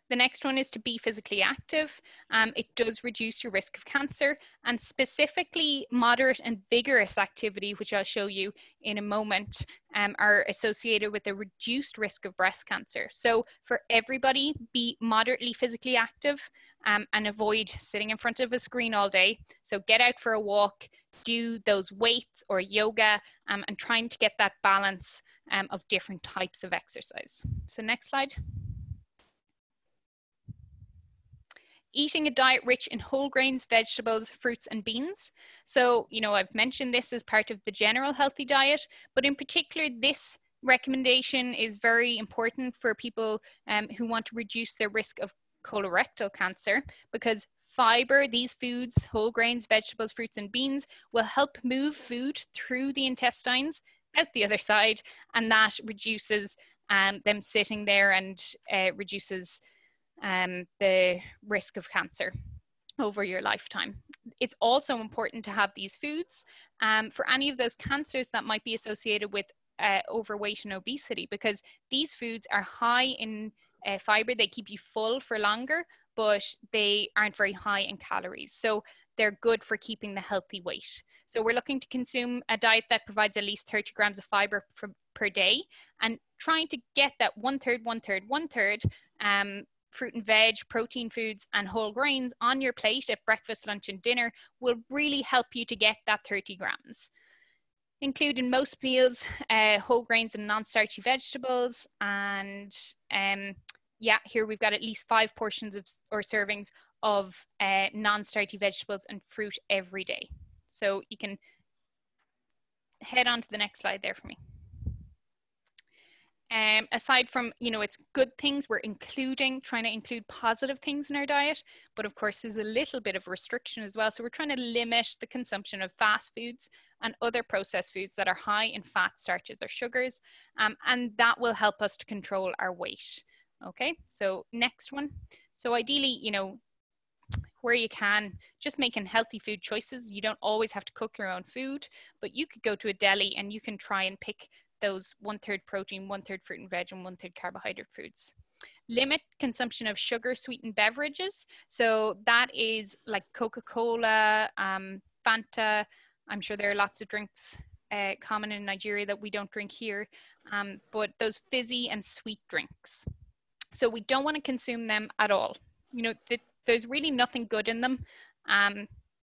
The next one is to be physically active. It does reduce your risk of cancer, and specifically moderate and vigorous activity, which I'll show you in a moment, are associated with a reduced risk of breast cancer. So for everybody, be moderately physically active and avoid sitting in front of a screen all day. So get out for a walk, do those weights or yoga, and trying to get that balance of different types of exercise. So next slide. Eating a diet rich in whole grains, vegetables, fruits, and beans. So, you know, I've mentioned this as part of the general healthy diet, but in particular, this recommendation is very important for people who want to reduce their risk of colorectal cancer, because fiber, these foods, whole grains, vegetables, fruits, and beans, will help move food through the intestines out the other side, and that reduces them sitting there and reduces the risk of cancer over your lifetime. It's also important to have these foods for any of those cancers that might be associated with overweight and obesity, because these foods are high in fiber. They keep you full for longer, but they aren't very high in calories. So they're good for keeping the healthy weight. So we're looking to consume a diet that provides at least 30 grams of fiber per day, and trying to get that one third, fruit and veg, protein foods, and whole grains on your plate at breakfast, lunch, and dinner will really help you to get that 30 grams. Include in most meals, whole grains and non-starchy vegetables. And yeah, here we've got at least 5 portions of, or servings of non-starchy vegetables and fruit every day. So you can head on to the next slide there for me. Aside from, you know, it's good things, we're trying to include positive things in our diet, but of course there's a little bit of restriction as well. So we're trying to limit the consumption of fast foods and other processed foods that are high in fat, starches, or sugars, and that will help us to control our weight. Okay, so next one. So ideally, you know, where you can, just making healthy food choices. You don't always have to cook your own food, but you could go to a deli and you can try and pick those 1/3 protein, 1/3 fruit and veg, and 1/3 carbohydrate foods. Limit consumption of sugar sweetened beverages. So that is like Coca-Cola, Fanta. I'm sure there are lots of drinks common in Nigeria that we don't drink here, but those fizzy and sweet drinks. So we don't want to consume them at all. You know, there's really nothing good in them.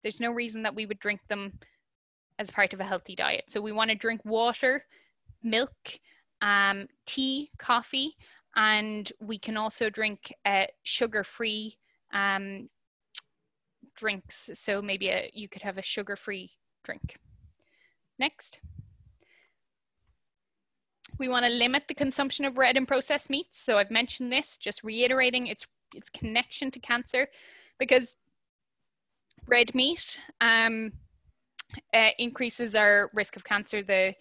There's no reason that we would drink them as part of a healthy diet. So we want to drink water, milk, tea, coffee, and we can also drink sugar-free drinks. So maybe you could have a sugar-free drink. Next. We want to limit the consumption of red and processed meats. So I've mentioned this, just reiterating its connection to cancer, because red meat increases our risk of cancer, the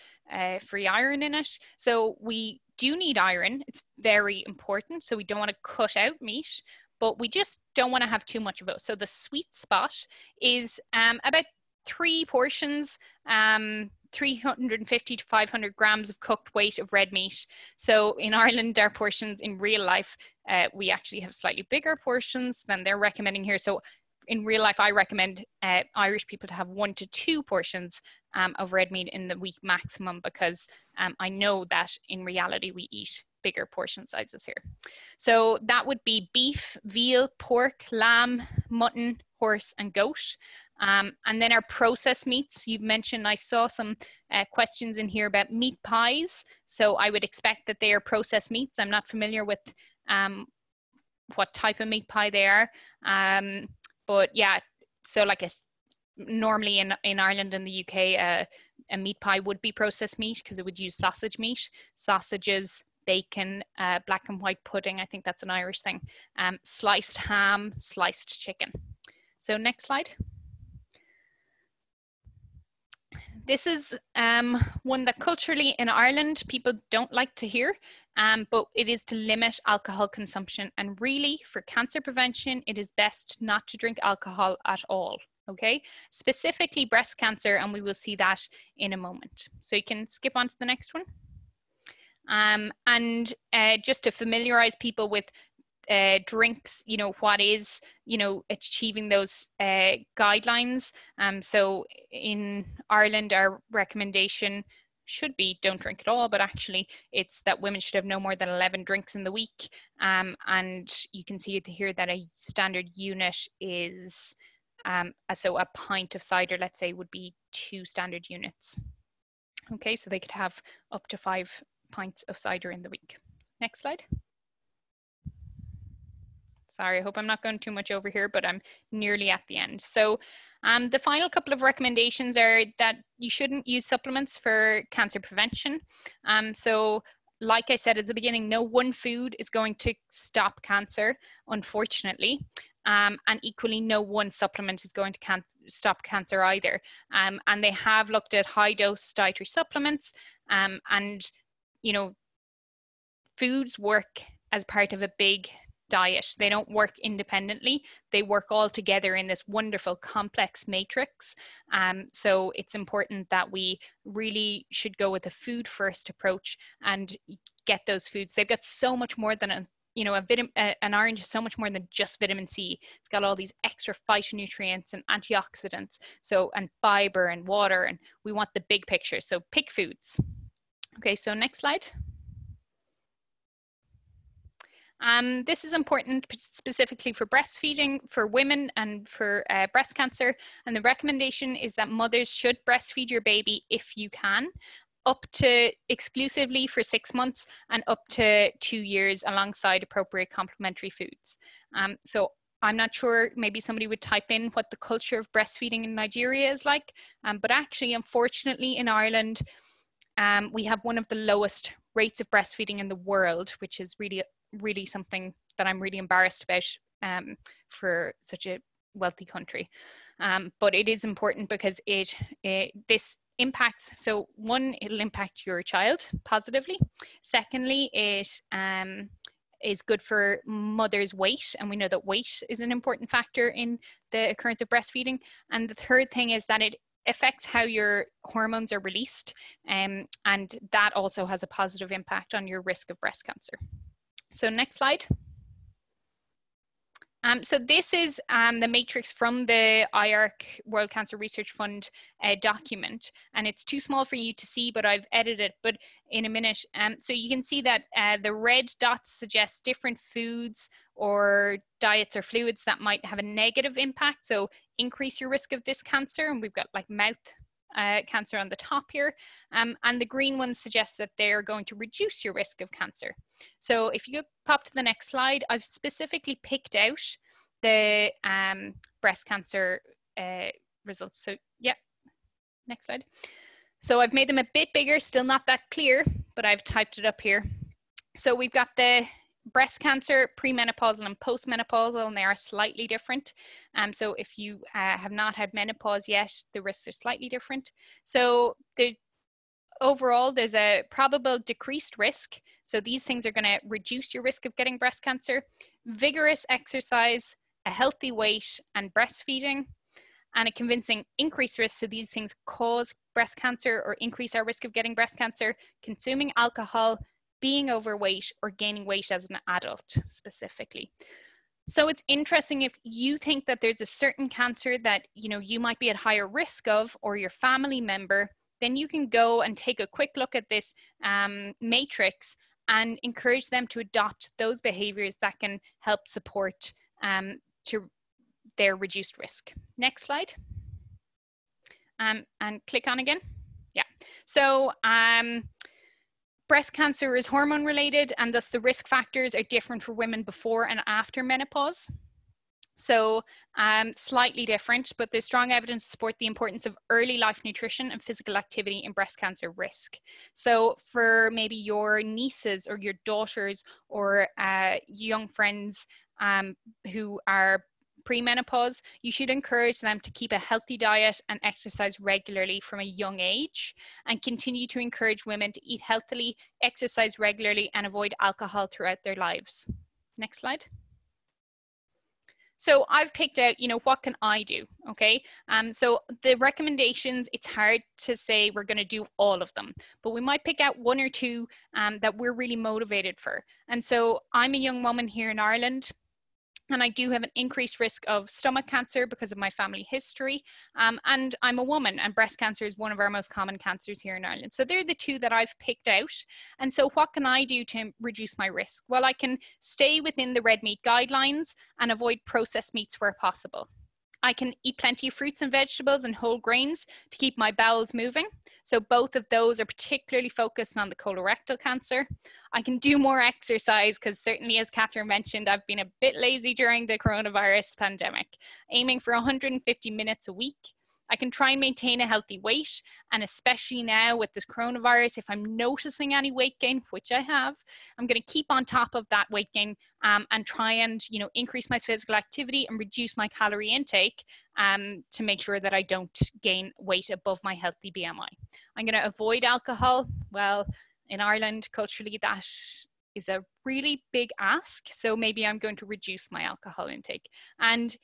free iron in it. So we do need iron. It's very important. So we don't want to cut out meat, but we just don't want to have too much of it. So the sweet spot is about 3 portions, 350 to 500 grams of cooked weight of red meat. So in Ireland, our portions in real life, we actually have slightly bigger portions than they're recommending here. So in real life, I recommend Irish people to have 1 to 2 portions of red meat in the week maximum, because I know that in reality, we eat bigger portion sizes here. So that would be beef, veal, pork, lamb, mutton, horse, and goat. And then our processed meats, you've mentioned, I saw some questions in here about meat pies. So I would expect that they are processed meats. I'm not familiar with what type of meat pie they are. But yeah, so like normally in Ireland and the UK, a meat pie would be processed meat, because it would use sausage meat, sausages, bacon, black and white pudding. I think that's an Irish thing. Sliced ham, sliced chicken. So next slide. This is one that culturally in Ireland, people don't like to hear, but it is to limit alcohol consumption. And really, for cancer prevention, it is best not to drink alcohol at all, okay? Specifically breast cancer, and we will see that in a moment. So you can skip on to the next one. And just to familiarize people with drinks, you know, what is, you know, achieving those guidelines. So in Ireland, our recommendation should be don't drink at all, but actually it's that women should have no more than 11 drinks in the week. And you can see here that a standard unit is, so a pint of cider, let's say, would be 2 standard units. Okay, so they could have up to 5 pints of cider in the week. Next slide. Sorry, I hope I'm not going too much over here, but I'm nearly at the end. So the final couple of recommendations are that you shouldn't use supplements for cancer prevention. So like I said at the beginning, no one food is going to stop cancer, unfortunately. And equally, no one supplement is going to stop cancer either. And they have looked at high dose dietary supplements, and, you know, foods work as part of a big diet. They don't work independently. They work all together in this wonderful complex matrix. So it's important that we really should go with a food first approach and get those foods. They've got so much more than an orange is so much more than just vitamin C. It's got all these extra phytonutrients and antioxidants, so, and fiber and water, and we want the big picture. So pick foods. Okay, so next slide. This is important specifically for breastfeeding, for women, and for breast cancer. And the recommendation is that mothers should breastfeed your baby if you can, up to exclusively for 6 months and up to 2 years alongside appropriate complementary foods. So I'm not sure, maybe somebody would type in what the culture of breastfeeding in Nigeria is like, but actually, unfortunately, in Ireland, we have one of the lowest rates of breastfeeding in the world, which is really something that I'm really embarrassed about for such a wealthy country. But it is important because this impacts, so one, it'll impact your child positively. Secondly, it is good for mother's weight, and we know that weight is an important factor in the occurrence of breastfeeding. And the third thing is that it affects how your hormones are released, and that also has a positive impact on your risk of breast cancer. So next slide. So this is the matrix from the IARC World Cancer Research Fund document, and it's too small for you to see, but I've edited it, but in a minute. So you can see that the red dots suggest different foods or diets or fluids that might have a negative impact, so increase your risk of this cancer, and we've got like mouth cancer on the top here, and the green ones suggest that they're going to reduce your risk of cancer. So if you pop to the next slide, I've specifically picked out the breast cancer results. So yeah, next slide. So I've made them a bit bigger, still not that clear, but I've typed it up here. So we've got the breast cancer, premenopausal and postmenopausal, and they are slightly different. So if you have not had menopause yet, the risks are slightly different. So overall, there's a probable decreased risk. So these things are going to reduce your risk of getting breast cancer. Vigorous exercise, a healthy weight, and breastfeeding, and a convincing increased risk. So these things cause breast cancer or increase our risk of getting breast cancer. Consuming alcohol, being overweight, or gaining weight as an adult specifically. So it's interesting, if you think that there's a certain cancer that, you know, you might be at higher risk of, or your family member, then you can go and take a quick look at this matrix and encourage them to adopt those behaviors that can help support to their reduced risk. Next slide. And click on again. Yeah. So, breast cancer is hormone related, and thus the risk factors are different for women before and after menopause. So slightly different, but there's strong evidence to support the importance of early life nutrition and physical activity in breast cancer risk. So for maybe your nieces or your daughters or young friends who are premenopause, you should encourage them to keep a healthy diet and exercise regularly from a young age, and continue to encourage women to eat healthily, exercise regularly, and avoid alcohol throughout their lives. Next slide. So I've picked out, you know, what can I do? Okay. So the recommendations, it's hard to say we're going to do all of them, but we might pick out one or two that we're really motivated for. And so I'm a young woman here in Ireland, and I do have an increased risk of stomach cancer because of my family history. And I'm a woman, and breast cancer is one of our most common cancers here in Ireland. So they're the two that I've picked out. And so what can I do to reduce my risk? Well, I can stay within the red meat guidelines and avoid processed meats where possible. I can eat plenty of fruits and vegetables and whole grains to keep my bowels moving. So both of those are particularly focused on the colorectal cancer. I can do more exercise because certainly, as Catherine mentioned, I've been a bit lazy during the coronavirus pandemic, aiming for 150 minutes a week. I can try and maintain a healthy weight. And especially now with this coronavirus, if I'm noticing any weight gain, which I have, I'm going to keep on top of that weight gain and try and, you know, increase my physical activity and reduce my calorie intake to make sure that I don't gain weight above my healthy BMI. I'm going to avoid alcohol. Well, in Ireland, culturally, that is a really big ask. So maybe I'm going to reduce my alcohol intake. And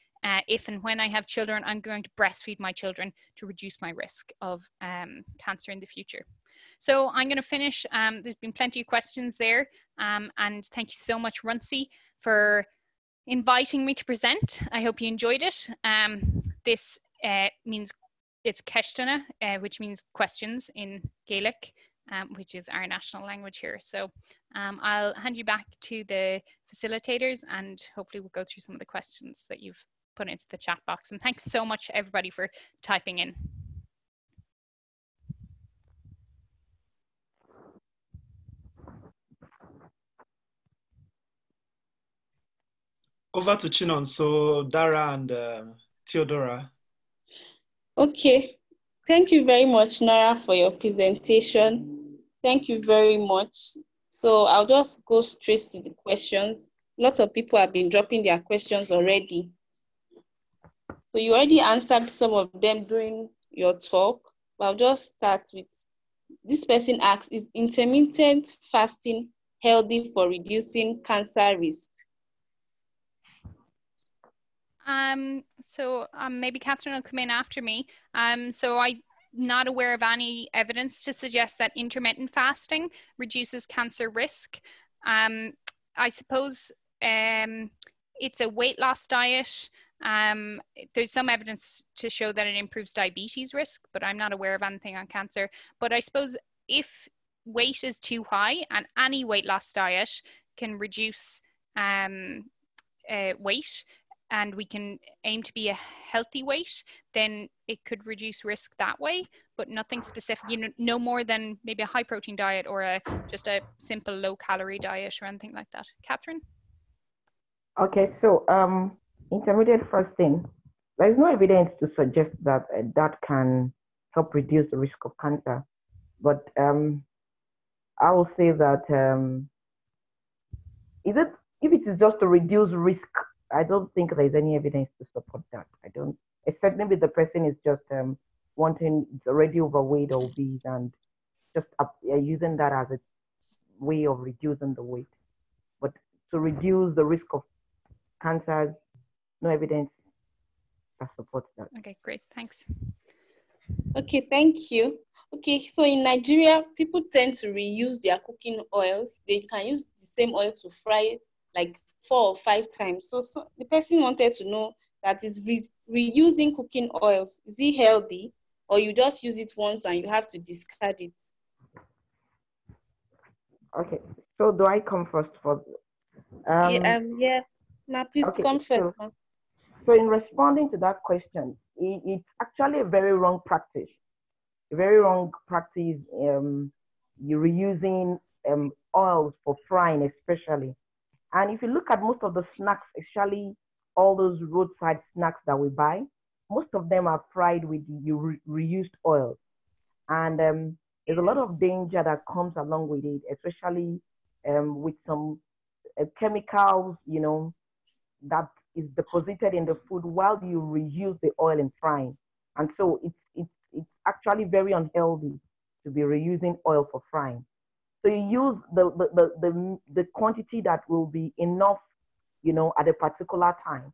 if and when I have children, I'm going to breastfeed my children to reduce my risk of cancer in the future. So I'm going to finish. There's been plenty of questions there. And thank you so much, Runcy, for inviting me to present. I hope you enjoyed it. This means it's Kestana, which means questions in Gaelic, which is our national language here. So I'll hand you back to the facilitators, and hopefully we'll go through some of the questions that you've put into the chat box. And thanks so much everybody for typing in. Over to Chinon. So Dara and Theodora. Okay, thank you very much, Nora, for your presentation. Thank you very much. So I'll just go straight to the questions. Lots of people have been dropping their questions already. So you already answered some of them during your talk, but I'll just start with, this person asks, is intermittent fasting healthy for reducing cancer risk? Maybe Catherine will come in after me. So I'm not aware of any evidence to suggest that intermittent fasting reduces cancer risk. I suppose it's a weight loss diet. There's some evidence to show that it improves diabetes risk, but I'm not aware of anything on cancer. But I suppose if weight is too high, and any weight loss diet can reduce weight, and we can aim to be a healthy weight, then it could reduce risk that way, but nothing specific, you know, no more than maybe a high protein diet or just a simple low calorie diet or anything like that. Catherine? Okay, so intermittent fasting, there is no evidence to suggest that that can help reduce the risk of cancer. But I will say that if it is just to reduce risk, I don't think there is any evidence to support that. I don't, except maybe the person is just wanting, it's already overweight or obese, and just using that as a way of reducing the weight. But to reduce the risk of cancer, no evidence that supports that. Okay, great, thanks. Okay, thank you. Okay, so in Nigeria, people tend to reuse their cooking oils. They can use the same oil to fry like 4 or 5 times. So the person wanted to know that is reusing cooking oils, is it healthy, or you just use it once and you have to discard it? Okay, so do I come first for? Yeah, now please come first. So in responding to that question, it's actually a very wrong practice. A very wrong practice, you're reusing oils for frying especially. And if you look at most of the snacks, especially all those roadside snacks that we buy, most of them are fried with reused oil. And there's a lot of danger that comes along with it, especially with some chemicals, you know, that is deposited in the food while you reuse the oil in frying. And so it's actually very unhealthy to be reusing oil for frying. So you use the quantity that will be enough, you know, at a particular time.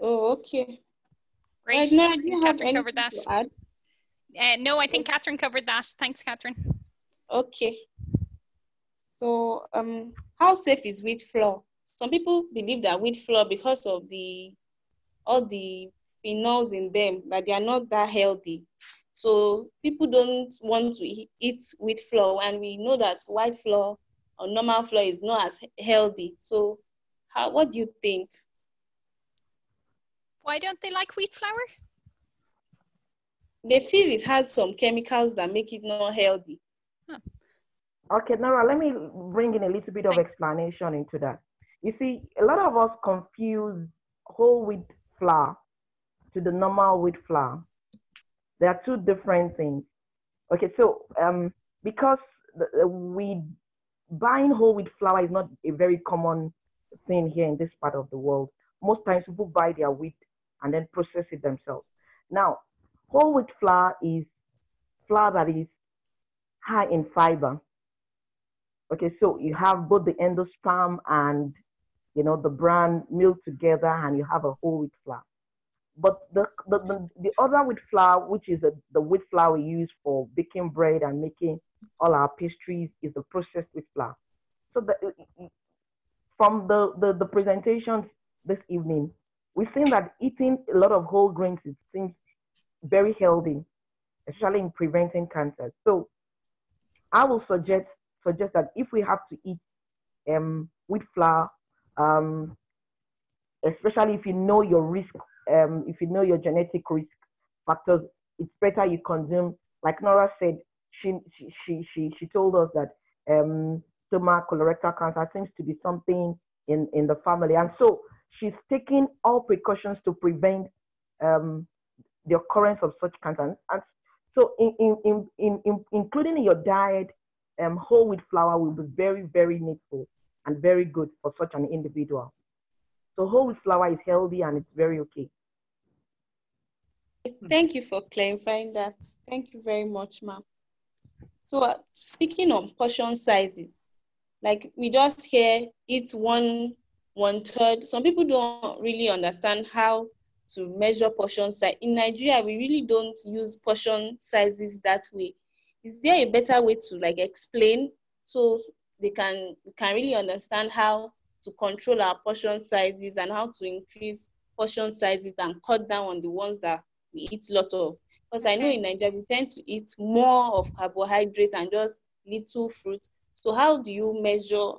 Oh, okay. Great. Now, do you have anything to add? No, I think Catherine covered that. Thanks, Catherine. Okay. So, how safe is wheat flour? Some people believe that wheat flour, because of all the phenols in them, that they are not that healthy. So people don't want to eat wheat flour, and we know that white flour or normal flour is not as healthy. So, what do you think? Why don't they like wheat flour? They feel it has some chemicals that make it not healthy. Huh. Okay, Nora, let me bring in a little bit of explanation into that. You see, a lot of us confuse whole wheat flour to the normal wheat flour. They are two different things. Okay, so because buying whole wheat flour is not a very common thing here in this part of the world. Most times people buy their wheat and then process it themselves. Now, whole wheat flour is flour that is high in fiber. Okay, so you have both the endosperm and, you know, the bran milled together, and you have a whole wheat flour. But the other wheat flour, which is the wheat flour we use for baking bread and making all our pastries, is the processed wheat flour. So from the presentations this evening, we've seen that eating a lot of whole grains, it seems very healthy, especially in preventing cancer. So I will suggest that if we have to eat wheat flour, especially if you know your risk, if you know your genetic risk factors, it's better you consume. Like Nora said, she told us that stomach, colorectal cancer seems to be something in the family, and so she's taking all precautions to prevent the occurrence of such cancer. And so, including in your diet, whole wheat flour will be very, very needful and very good for such an individual. So whole wheat flour is healthy and it's very okay. Thank you for clarifying that. Thank you very much, ma'am. So speaking of portion sizes, like we just hear, it's one third. Some people don't really understand how to measure portion size. In Nigeria, we really don't use portion sizes that way. Is there a better way to like explain so they can really understand how to control our portion sizes and how to increase portion sizes and cut down on the ones that we eat a lot of? Because I know in Nigeria, we tend to eat more of carbohydrate and just little fruit. So how do you measure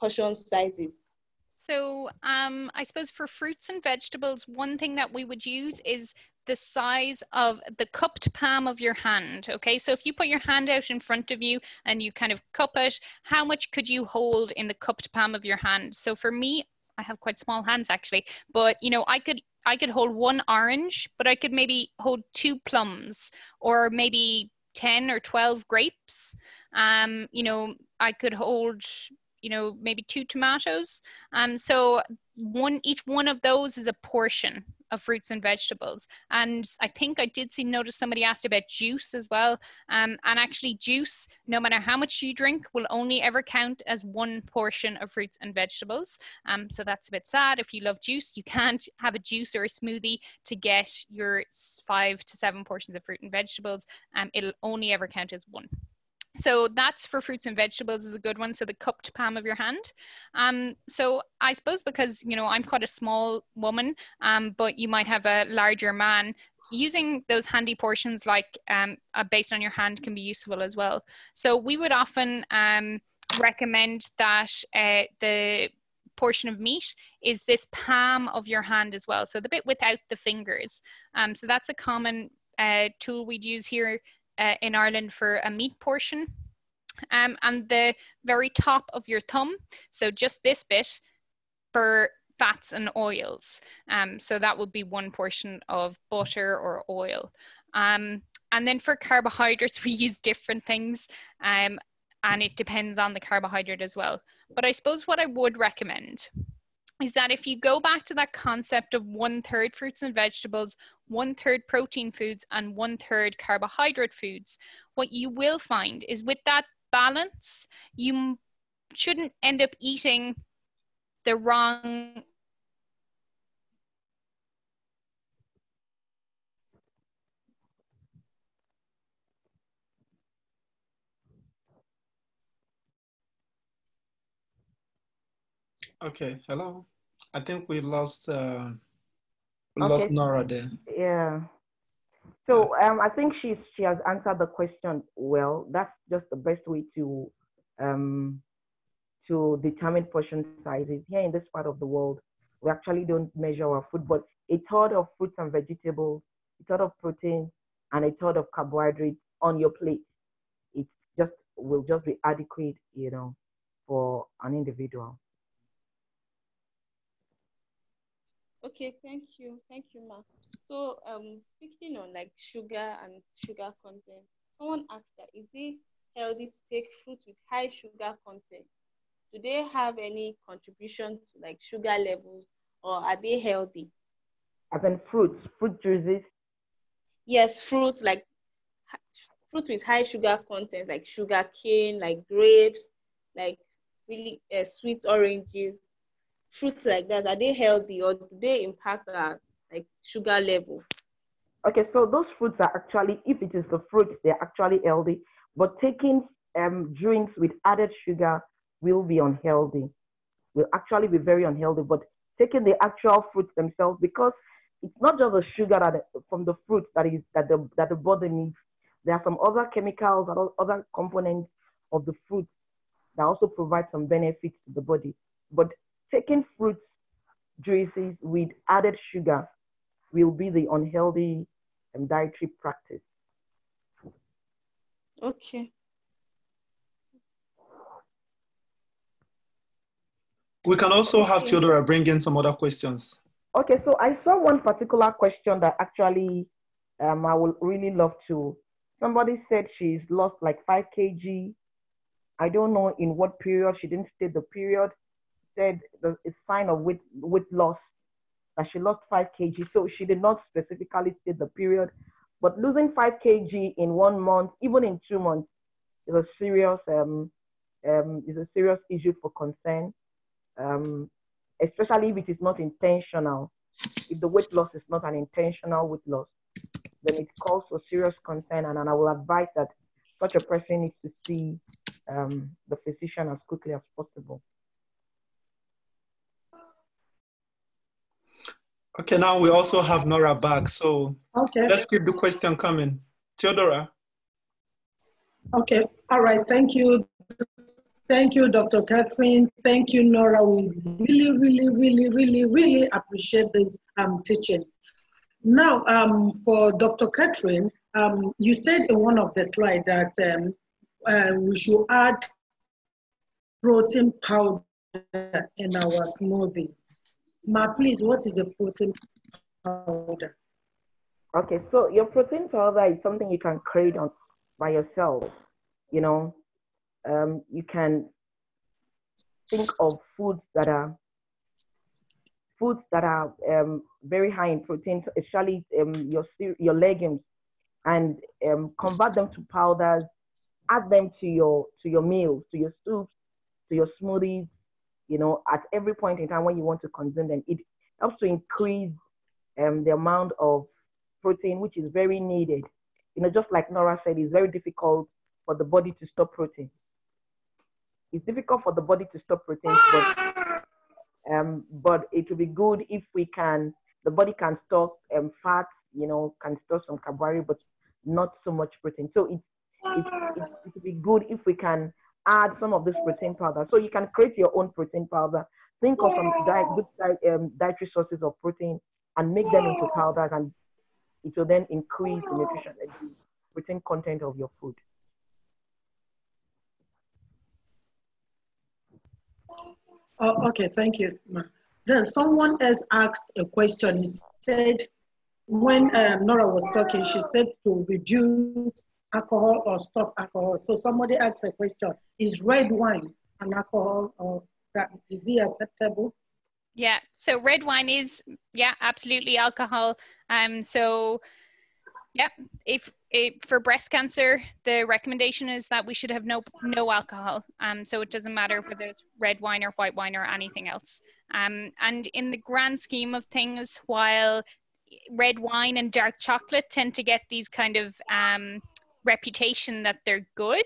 portion sizes? So I suppose for fruits and vegetables, one thing that we would use is the size of the cupped palm of your hand. Okay, so if you put your hand out in front of you and you kind of cup it, how much could you hold in the cupped palm of your hand? So for me, I have quite small hands actually, but you know, I could hold one orange, but I could maybe hold two plums, or maybe 10 or 12 grapes. You know, I could hold, you know, maybe two tomatoes. So each one of those is a portion of fruits and vegetables. And I think I did notice somebody asked about juice as well. And actually juice, no matter how much you drink, will only ever count as one portion of fruits and vegetables. So that's a bit sad. If you love juice, you can't have a juice or a smoothie to get your 5 to 7 portions of fruit and vegetables. It'll only ever count as one. So that's for fruits and vegetables is a good one. So the cupped palm of your hand. So I suppose because, you know, I'm quite a small woman, but you might have a larger man, using those handy portions like based on your hand can be useful as well. So we would often recommend that the portion of meat is this palm of your hand as well. So the bit without the fingers. So that's a common tool we'd use here in Ireland for a meat portion, and the very top of your thumb, so just this bit, for fats and oils. So that would be one portion of butter or oil. And then for carbohydrates, we use different things, and it depends on the carbohydrate as well. But I suppose what I would recommend is that if you go back to that concept of 1/3 fruits and vegetables, 1/3 protein foods, and 1/3 carbohydrate foods, what you will find is with that balance, you shouldn't end up eating the wrong Okay, hello. I think we lost lost Nora there. Yeah. So I think she has answered the question well. That's just the best way to determine portion sizes. Here in this part of the world, we actually don't measure our food, but a third of fruits and vegetables, a third of protein, and a third of carbohydrates on your plate, it just will just be adequate, you know, for an individual. Okay, thank you, Ma. So, speaking on like sugar and sugar content, someone asked that, is it healthy to take fruits with high sugar content? Do they have any contribution to like sugar levels, or are they healthy? As in fruits, fruit juices? Yes, fruits, like fruits with high sugar content, like sugar cane, like grapes, like really sweet oranges. Fruits like that, are they healthy, or do they impact our like sugar level? Okay, so those fruits are actually, if it is the fruit, they're actually healthy, but taking drinks with added sugar will be unhealthy, will actually be very unhealthy. But taking the actual fruits themselves, because it's not just the sugar that, from the fruit that the body needs. There are some other chemicals and other components of the fruit that also provide some benefits to the body. But taking fruit juices with added sugar will be the unhealthy dietary practice. Okay. We can also have Theodora bring in some other questions. Okay, so I saw one particular question that actually I would really love to. Somebody said she's lost like 5 kg. I don't know in what period, she didn't state the period. Said a sign of weight loss, that she lost 5 kg. So she did not specifically state the period, but losing 5 kg in 1 month, even in 2 months, is a serious issue for concern, especially if it is not intentional. If the weight loss is not an intentional weight loss, then it calls for serious concern, and I will advise that such a person needs to see the physician as quickly as possible. Okay, now we also have Nora back, so let's keep the question coming. Theodora. Okay, all right, thank you. Thank you, Dr. Catherine. Thank you, Nora. We really, really, really, really, really appreciate this teaching. Now, for Dr. Catherine, you said in one of the slides that we should add protein powder in our smoothies. Ma, please, what is a protein powder? Okay, so your protein powder is something you can create on by yourself. You know, you can think of foods that are very high in protein, especially your legumes, and convert them to powders. Add them to your meals, to your soups, to your smoothies. You know, at every point in time when you want to consume them, it helps to increase the amount of protein, which is very needed. You know, just like Nora said, it's very difficult for the body to store protein. It's difficult for the body to store protein, but it will be good if we can, the body can store fat, you know, can store some carbohydrate, but not so much protein. So it will be good if we can add some of this protein powder. So you can create your own protein powder. Think of some dietary sources of protein and make them into powders, and it will then increase the nutrition and protein content of your food. Oh, okay, thank you. Then someone else asked a question. He said, when Nora was talking, she said to reduce alcohol or stop alcohol. So somebody asked a question, is red wine an alcohol, or is it acceptable? Yeah, so red wine is, yeah, absolutely alcohol. So yeah, if for breast cancer, the recommendation is that we should have no alcohol. So it doesn't matter whether it's red wine or white wine or anything else. And in the grand scheme of things, while red wine and dark chocolate tend to get these kind of reputation that they're good,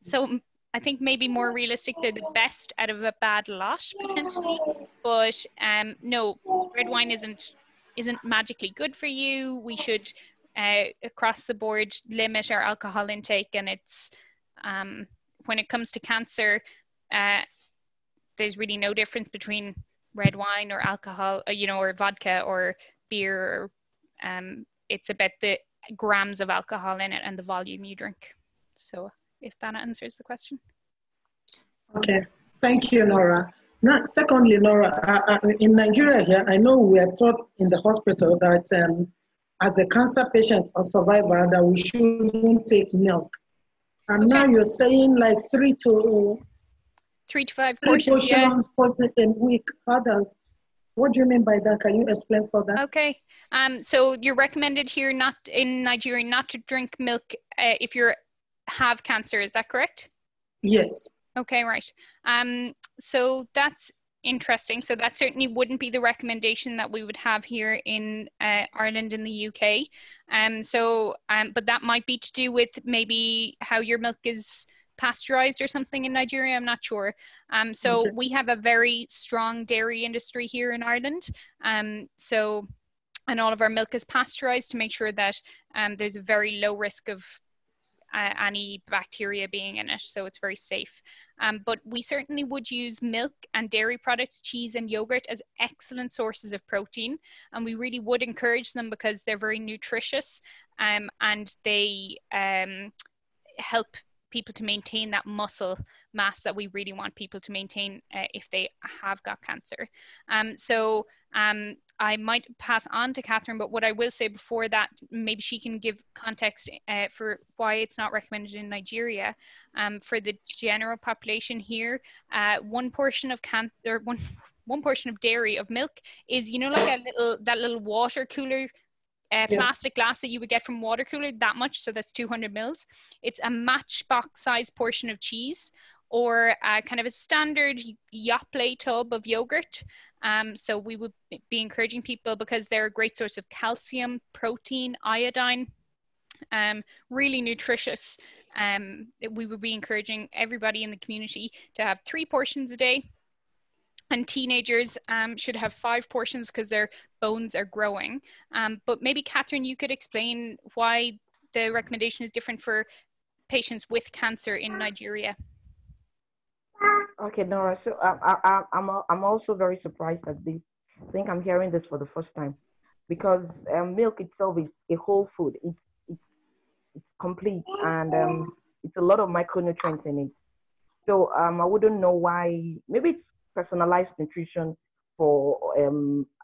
so I think maybe more realistic, they're the best out of a bad lot potentially, but no, red wine isn't magically good for you. We should across the board limit our alcohol intake, and it's when it comes to cancer, there's really no difference between red wine or alcohol, you know, or vodka or beer. Or, it's about the grams of alcohol in it and the volume you drink. So if that answers the question. Okay, thank you, Laura. Now, secondly, Laura, in Nigeria here, I know we are taught in the hospital that as a cancer patient or survivor, that we shouldn't take milk. And okay. Now you're saying like 3 to 5 portions a week. Others, what do you mean by that? Can you explain for that? Okay, so you're recommended here not in Nigeria not to drink milk if you have cancer. Is that correct? Yes. Okay, right. So that's interesting. So that certainly wouldn't be the recommendation that we would have here in Ireland and the UK. But that might be to do with maybe how your milk is pasteurized or something in Nigeria. I'm not sure. So we have a very strong dairy industry here in Ireland. And all of our milk is pasteurized to make sure that there's a very low risk of any bacteria being in it, so it's very safe. But we certainly would use milk and dairy products, cheese and yogurt as excellent sources of protein, and we really would encourage them because they're very nutritious and they help people to maintain that muscle mass that we really want people to maintain if they have got cancer. I might pass on to Catherine, but what I will say before that, maybe she can give context for why it's not recommended in Nigeria. For the general population here, one portion of dairy, of milk, is, you know, like that little water cooler plastic glass that you would get from water cooler, that much, so that's 200 mils. It's a matchbox size portion of cheese, or kind of a standard Yoplait tub of yogurt. So we would be encouraging people because they're a great source of calcium, protein, iodine, really nutritious. We would be encouraging everybody in the community to have 3 portions a day, and teenagers should have 5 portions because their bones are growing. But maybe Catherine, you could explain why the recommendation is different for patients with cancer in Nigeria. Okay, Nora, so I'm also very surprised at this. I think I'm hearing this for the first time, because milk itself is a whole food. It's complete, and it's a lot of micronutrients in it. So I wouldn't know why, maybe it's personalized nutrition for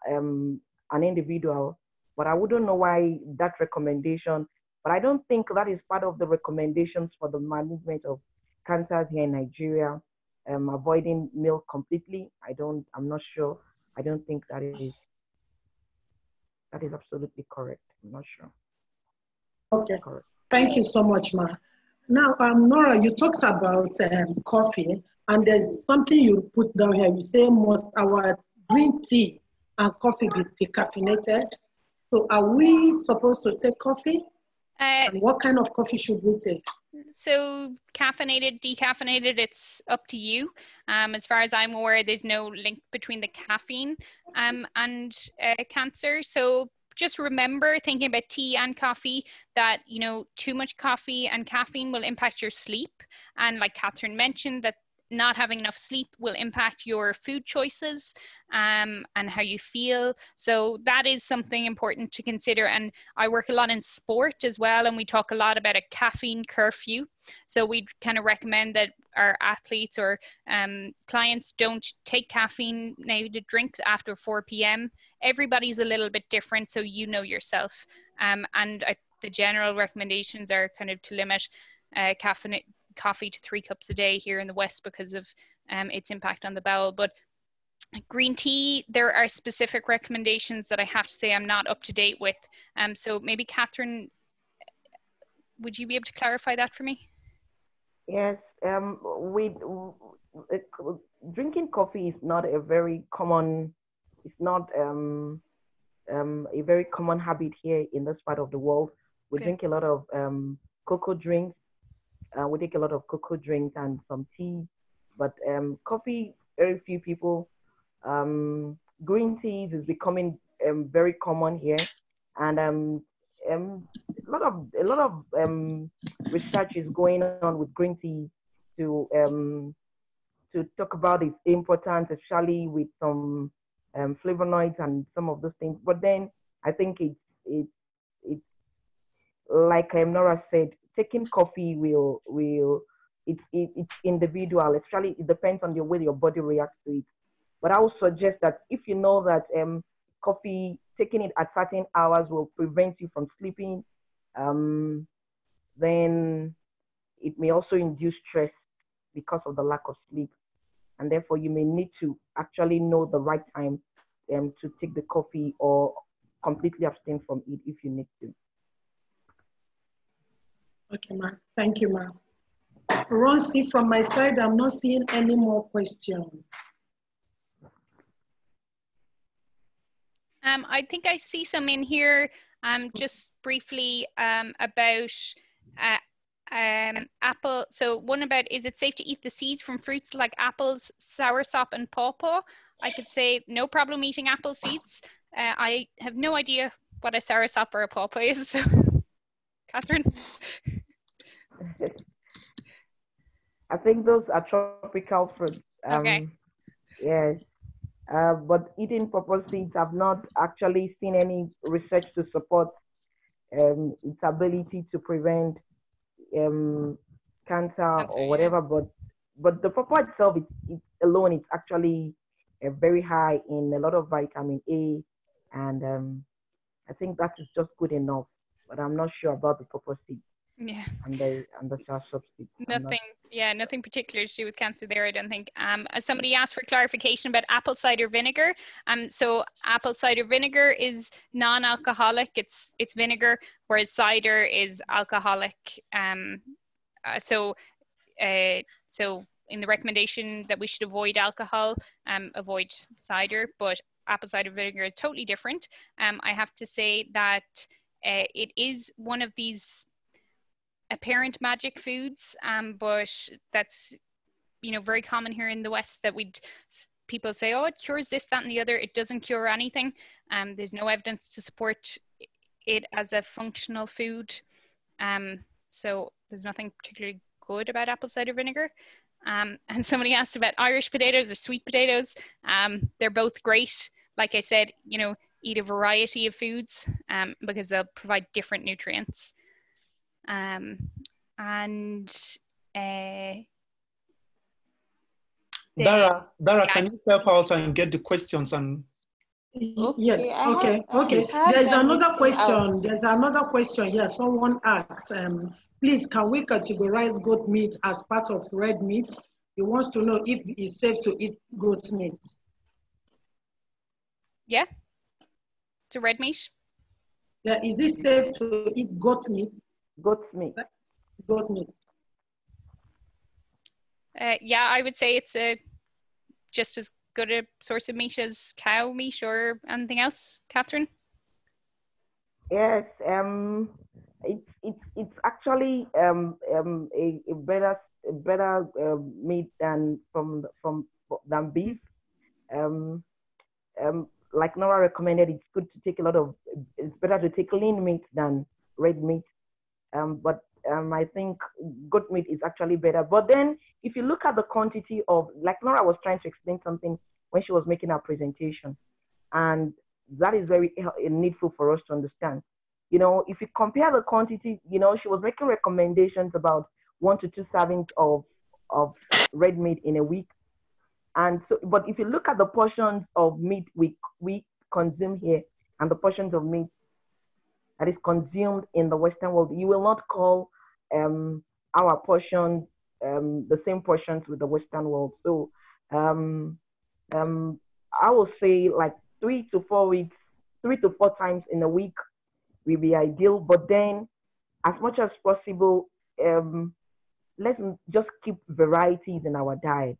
an individual, but I wouldn't know why that recommendation, but I don't think that is part of the recommendations for the management of cancers here in Nigeria. Avoiding milk completely. I'm not sure. I don't think that it is. That is absolutely correct. I'm not sure. Okay. Correct. Thank you so much, Ma. Now, Nora, you talked about coffee, and there's something you put down here. You say most our green tea and coffee be decaffeinated. So, are we supposed to take coffee? And what kind of coffee should we take? So caffeinated, decaffeinated, it's up to you. As far as I'm aware, there's no link between the caffeine and cancer. So just remember, thinking about tea and coffee, that, you know, too much coffee and caffeine will impact your sleep. And like Catherine mentioned, that not having enough sleep will impact your food choices and how you feel. So that is something important to consider. And I work a lot in sport as well, and we talk a lot about a caffeine curfew. So we kind of recommend that our athletes or clients don't take caffeinated drinks after 4 p.m. Everybody's a little bit different, so you know yourself. The general recommendations are kind of to limit coffee to 3 cups a day here in the West because of its impact on the bowel. But green tea, there are specific recommendations that I have to say I'm not up to date with. So maybe Catherine, would you be able to clarify that for me? Yes, drinking coffee is not a very common, a very common habit here in this part of the world. We drink a lot of cocoa drinks, We take a lot of cocoa drinks and some tea, but coffee, very few people. Green teas is becoming very common here, and a lot of research is going on with green tea to talk about its importance, especially with some flavonoids and some of those things. But then I think it's like Nora said, taking coffee it's individual. Especially it depends on the way your body reacts to it. But I would suggest that if you know that coffee, taking it at certain hours will prevent you from sleeping, then it may also induce stress because of the lack of sleep. And therefore you may need to actually know the right time to take the coffee or completely abstain from it if you need to. Okay, ma'am. Thank you, ma'am. Ronsi, from my side, I'm not seeing any more questions. I think I see some in here, just briefly about apple. So one about, is it safe to eat the seeds from fruits like apples, soursop and pawpaw? I could say no problem eating apple seeds. I have no idea what a soursop or a pawpaw is. So. Catherine? I think those are tropical fruits. Okay. Yes. But eating pawpaw seeds, I've not actually seen any research to support its ability to prevent cancer or whatever. But the pawpaw itself, it alone, it's actually very high in a lot of vitamin A, and I think that is just good enough. But I'm not sure about the pawpaw seeds. Yeah. And the soursop seeds. Nothing particular to do with cancer there, I don't think. Somebody asked for clarification about apple cider vinegar. So apple cider vinegar is non-alcoholic, it's vinegar, whereas cider is alcoholic. So in the recommendation that we should avoid alcohol, avoid cider, but apple cider vinegar is totally different. I have to say that it is one of these apparent magic foods, but that's, very common here in the West, that people say, oh, it cures this, that, and the other. It doesn't cure anything. There's no evidence to support it as a functional food. So there's nothing particularly good about apple cider vinegar. And somebody asked about Irish potatoes or sweet potatoes. They're both great. Like I said, eat a variety of foods because they'll provide different nutrients. Dara, can you help out and get the questions? And yes, okay. There's another question here. Someone asks, please, can we categorize goat meat as part of red meat? He wants to know if it's safe to eat goat meat. Yeah, it's a red meat. Yeah, is it safe to eat goat meat? Goat meat. Yeah, I would say it's just as good a source of meat as cow meat or anything else, Catherine? Yes, it's actually a better meat than than beef. Like Nora recommended, it's better to take lean meat than red meat. But I think goat meat is actually better. But then if you look at the quantity of, like Nora was trying to explain something when she was making her presentation, and that is very needful for us to understand. If you compare the quantity, she was making recommendations about 1 to 2 servings of red meat in a week. And so, but if you look at the portions of meat we consume here and the portions of meat that is consumed in the Western world, you will not call our portion the same portions with the Western world. So I will say like 3 to 4 times in a week will be ideal. But then, as much as possible, let's just keep varieties in our diet.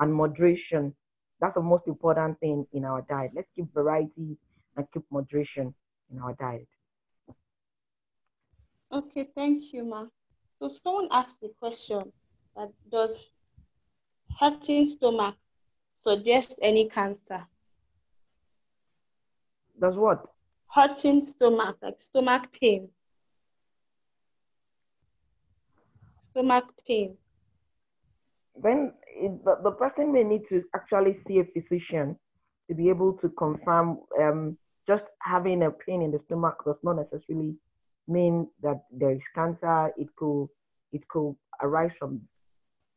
And moderation. That's the most important thing in our diet. Let's keep variety and keep moderation in our diet. Okay, thank you, Ma. So someone asked the question, does hurting stomach suggest any cancer? Does what? Hurting stomach, like stomach pain. Stomach pain. Then the person may need to actually see a physician to be able to confirm. Just having a pain in the stomach does not necessarily mean that there is cancer. It could arise from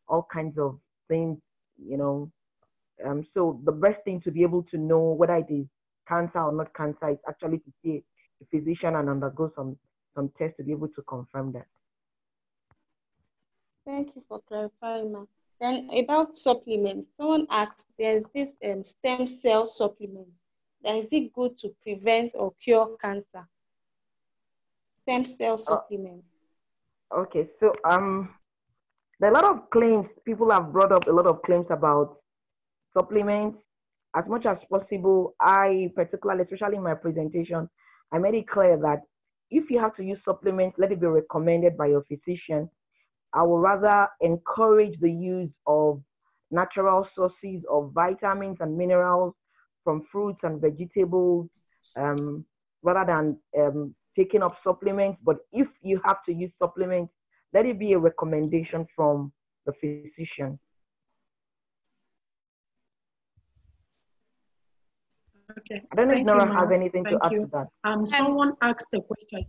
all kinds of things, you know. So the best thing to be able to know whether it is cancer or not cancer is actually to see a physician and undergo some tests to be able to confirm that. Thank you for clarifying, ma'am. Then about supplements, someone asked, there's this stem cell supplement. Is it good to prevent or cure cancer? Stem cell supplement. Okay, so there are a lot of claims. People have brought up a lot of claims about supplements. As much as possible, I particularly, especially in my presentation, I made it clear that if you have to use supplements, let it be recommended by your physician. I would rather encourage the use of natural sources of vitamins and minerals from fruits and vegetables, rather than taking up supplements. But if you have to use supplements, let it be a recommendation from the physician. Okay. I don't know if Nora has anything to add to that. Someone asked a question.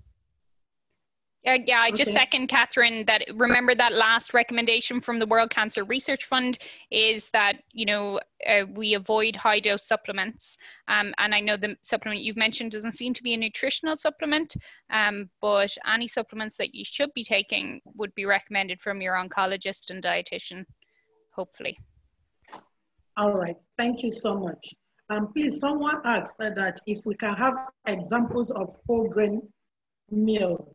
Yeah, I just second Catherine that remember that last recommendation from the World Cancer Research Fund is that, you know, we avoid high dose supplements. And I know the supplement you've mentioned doesn't seem to be a nutritional supplement, but any supplements that you should be taking would be recommended from your oncologist and dietitian, hopefully. All right, thank you so much. Please, someone asked that if we can have examples of whole grain meal.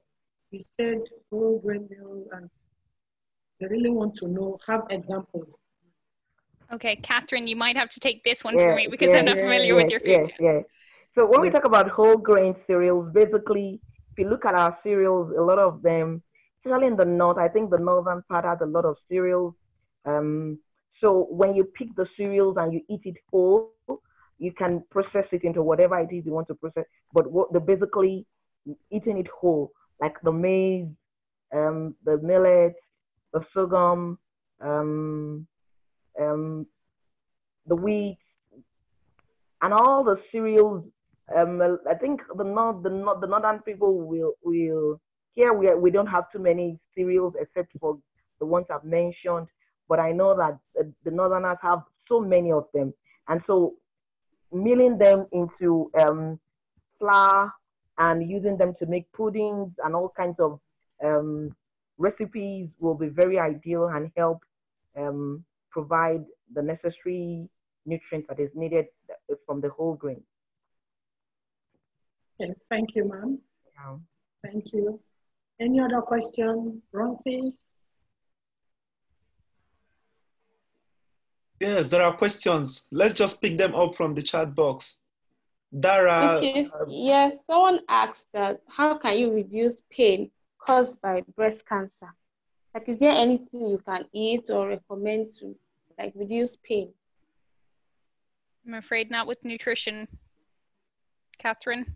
We said whole grain meal, and they really want to know, have examples. Okay, Catherine, you might have to take this one for me because I'm not familiar with your food. So when we talk about whole grain cereals, basically, if you look at our cereals, a lot of them, especially in the north, I think the northern part has a lot of cereals. So when you pick the cereals and you eat it whole, you can process it into whatever it is you want to process, but what they're basically eating it whole. Like the maize, the millet, the sorghum, the wheat, and all the cereals. I think the northern people will here we don't have too many cereals except for the ones I've mentioned. But I know that the northerners have so many of them, and so milling them into flour and using them to make puddings and all kinds of recipes will be very ideal and help provide the necessary nutrients that is needed from the whole grain. Okay, thank you, ma'am. Yeah. Thank you. Any other question, Ronsi? Yes, there are questions. Let's just pick them up from the chat box. Dara, yes, someone asked that how can you reduce pain caused by breast cancer? Like, is there anything you can eat or recommend to like reduce pain? I'm afraid not with nutrition, Catherine.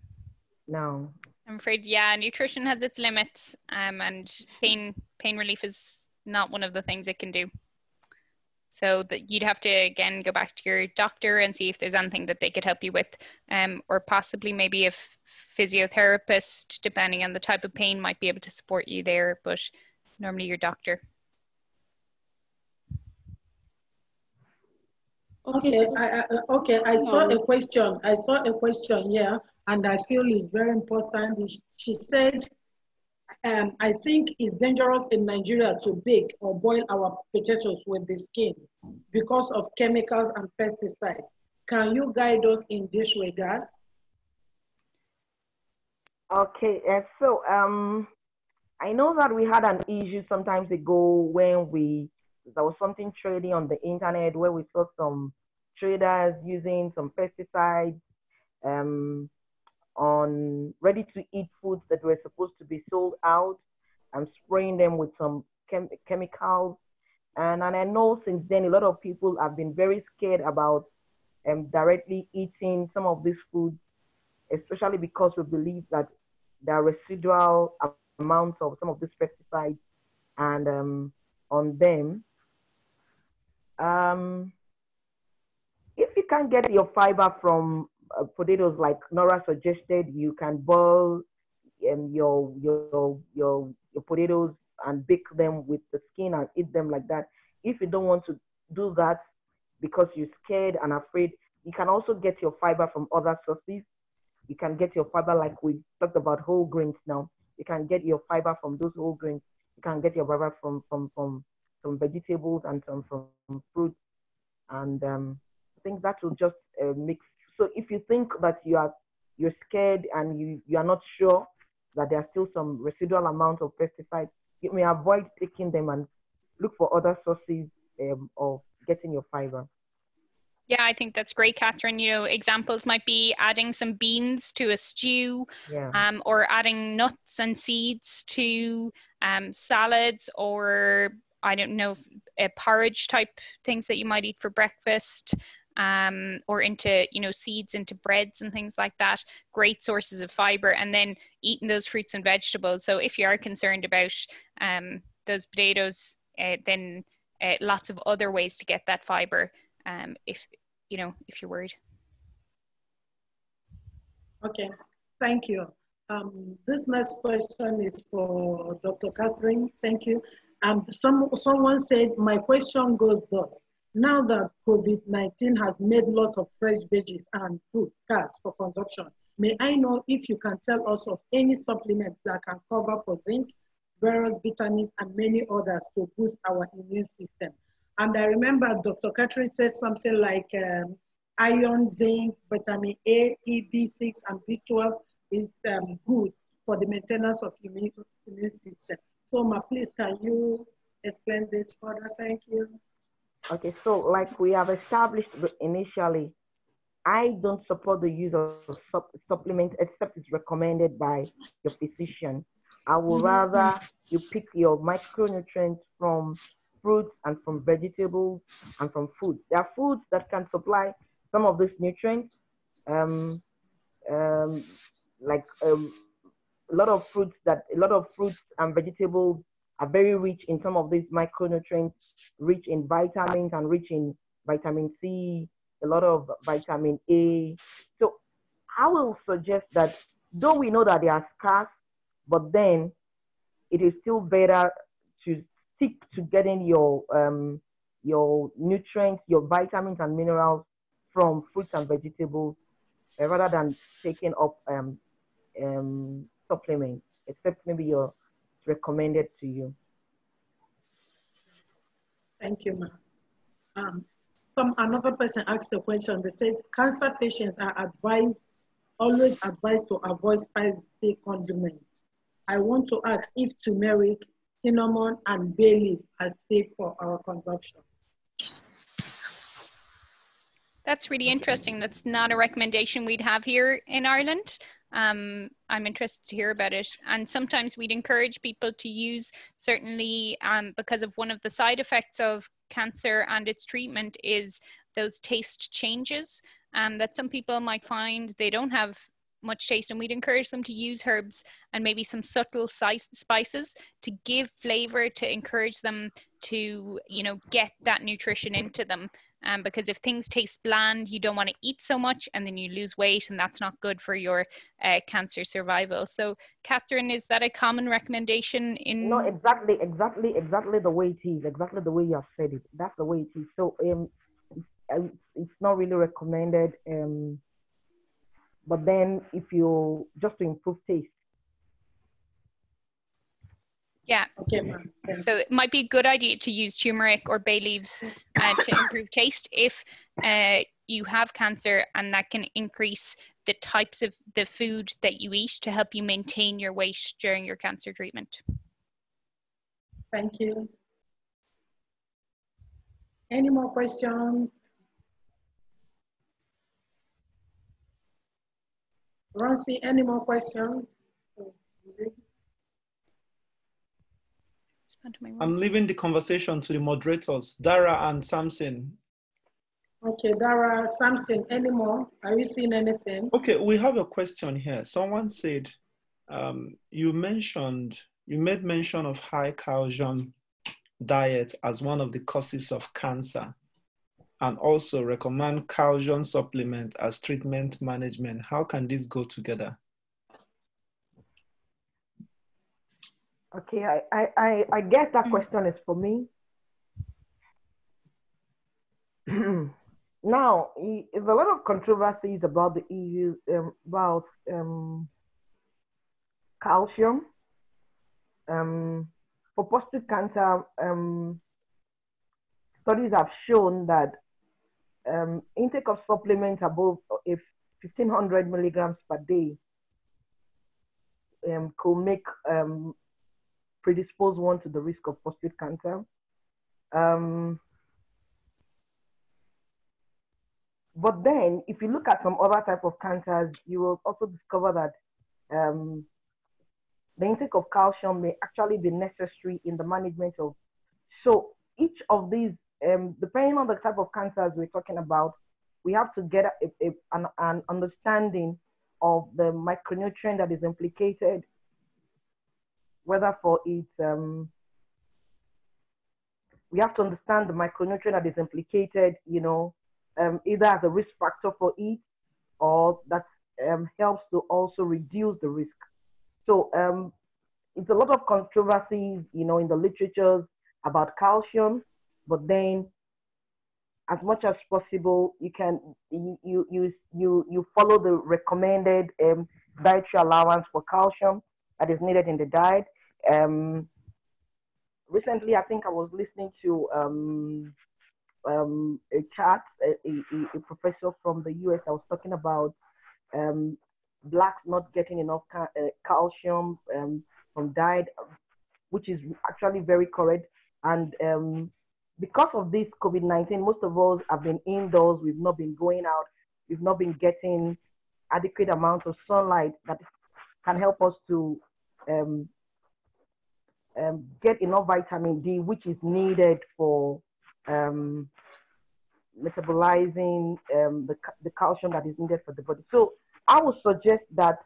No. I'm afraid, yeah, nutrition has its limits, and pain relief is not one of the things it can do. So that you'd have to, again, go back to your doctor and see if there's anything that they could help you with, or possibly maybe a physiotherapist, depending on the type of pain, might be able to support you there, but normally your doctor. Okay, I saw a question. I saw a question here, and I feel it's very important. She said, I think it's dangerous in Nigeria to bake or boil our potatoes with the skin because of chemicals and pesticides. Can you guide us in this regard? Okay, so I know that we had an issue sometimes ago when there was something trading on the internet where we saw some traders using some pesticides, on ready-to-eat foods that were supposed to be sold out. and spraying them with some chemicals. And I know since then, a lot of people have been very scared about directly eating some of these foods, especially because we believe that there are residual amounts of some of these pesticides and on them. If you can't get your fiber from potatoes, like Nora suggested, you can boil your potatoes and bake them with the skin and eat them like that. If you don't want to do that because you're scared and afraid, you can also get your fiber from other sources. You can get your fiber, like we talked about whole grains now. You can get your fiber from those whole grains. You can get your fiber from some vegetables and some from fruits. And I think that will just mix. So if you think that you're scared and you are not sure that there are still some residual amount of pesticides, you may avoid taking them and look for other sources of getting your fiber. Yeah, I think that's great, Catherine. You know, examples might be adding some beans to a stew, yeah. Or adding nuts and seeds to salads, or I don't know, porridge type things that you might eat for breakfast, or into, you know, seeds into breads and things like that. Great sources of fiber, and then eating those fruits and vegetables. So if you are concerned about those potatoes, then lots of other ways to get that fiber. If you know, if you're worried. Okay, thank you. This next question is for Dr. Catherine. Thank you. Someone said, my question goes thus: now that COVID-19 has made lots of fresh veggies and fruit scarce for consumption, may I know if you can tell us of any supplement that can cover for zinc, various vitamins, and many others to boost our immune system? And I remember Dr. Catherine said something like iron, zinc, vitamin A, E, B6, and B12 is good for the maintenance of immune system. So, Ma, please, can you explain this further? Thank you. Okay, so like we have established initially, I don't support the use of supplements except it's recommended by your physician. I would rather you pick your micronutrients from fruits and from vegetables and from food. There are foods that can supply some of these nutrients, a lot of fruits and vegetables are very rich in some of these micronutrients, rich in vitamins and rich in vitamin C, a lot of vitamin A. So I will suggest that though we know that they are scarce, but then it is still better to stick to getting your nutrients, your vitamins and minerals from fruits and vegetables, rather than taking up supplements, except maybe you're recommended to you. Thank you, ma'am. Another person asked a question. They said cancer patients are always advised to avoid spicy condiments. I want to ask if turmeric, cinnamon, and bay leaf are safe for our consumption. That's really interesting. That's not a recommendation we'd have here in Ireland. I'm interested to hear about it. And sometimes we'd encourage people to use, certainly because of one of the side effects of cancer and its treatment is those taste changes that some people might find they don't have much taste, and we'd encourage them to use herbs and maybe some subtle spices to give flavor, to encourage them to, you know, get that nutrition into them. Because if things taste bland, you don't want to eat so much, and then you lose weight, and that's not good for your cancer survival. So, Catherine, is that a common recommendation in? No, exactly the way it is, exactly the way you have said it. That's the way it is. So, it's not really recommended. But then if you, just to improve taste. Yeah, okay, so it might be a good idea to use turmeric or bay leaves to improve taste if you have cancer, and that can increase the types of the food that you eat to help you maintain your weight during your cancer treatment. Thank you. Any more questions? Ronsi, any more questions? I'm leaving the conversation to the moderators, Dara and Samson. Okay, Dara, Samson, any more? Are you seeing anything? Okay, we have a question here. Someone said, you made mention of high calcium diet as one of the causes of cancer, and also recommend calcium supplement as treatment management. How can this go together? Okay, I guess that question is for me. Now, there's a lot of controversies about the EU, about calcium. For prostate cancer, studies have shown that intake of supplements above 1,500 milligrams per day could make predispose one to the risk of prostate cancer. But then, if you look at some other type of cancers, you will also discover that the intake of calcium may actually be necessary in the management of. So each of these, depending on the type of cancers we're talking about, we have to get an understanding of the micronutrient that is implicated, whether for its, we have to understand the micronutrient that is implicated, you know, either as a risk factor for it or that helps to also reduce the risk. So it's a lot of controversies, you know, in the literature about calcium, but then as much as possible, you can, you follow the recommended dietary allowance for calcium that is needed in the diet. Recently, I think I was listening to a chat, a professor from the US. I was talking about Blacks not getting enough calcium from diet, which is actually very correct. And because of this COVID-19, most of us have been indoors. We've not been going out. We've not been getting adequate amount of sunlight that can help us to get enough vitamin D, which is needed for metabolizing the calcium that is needed for the body. So I would suggest that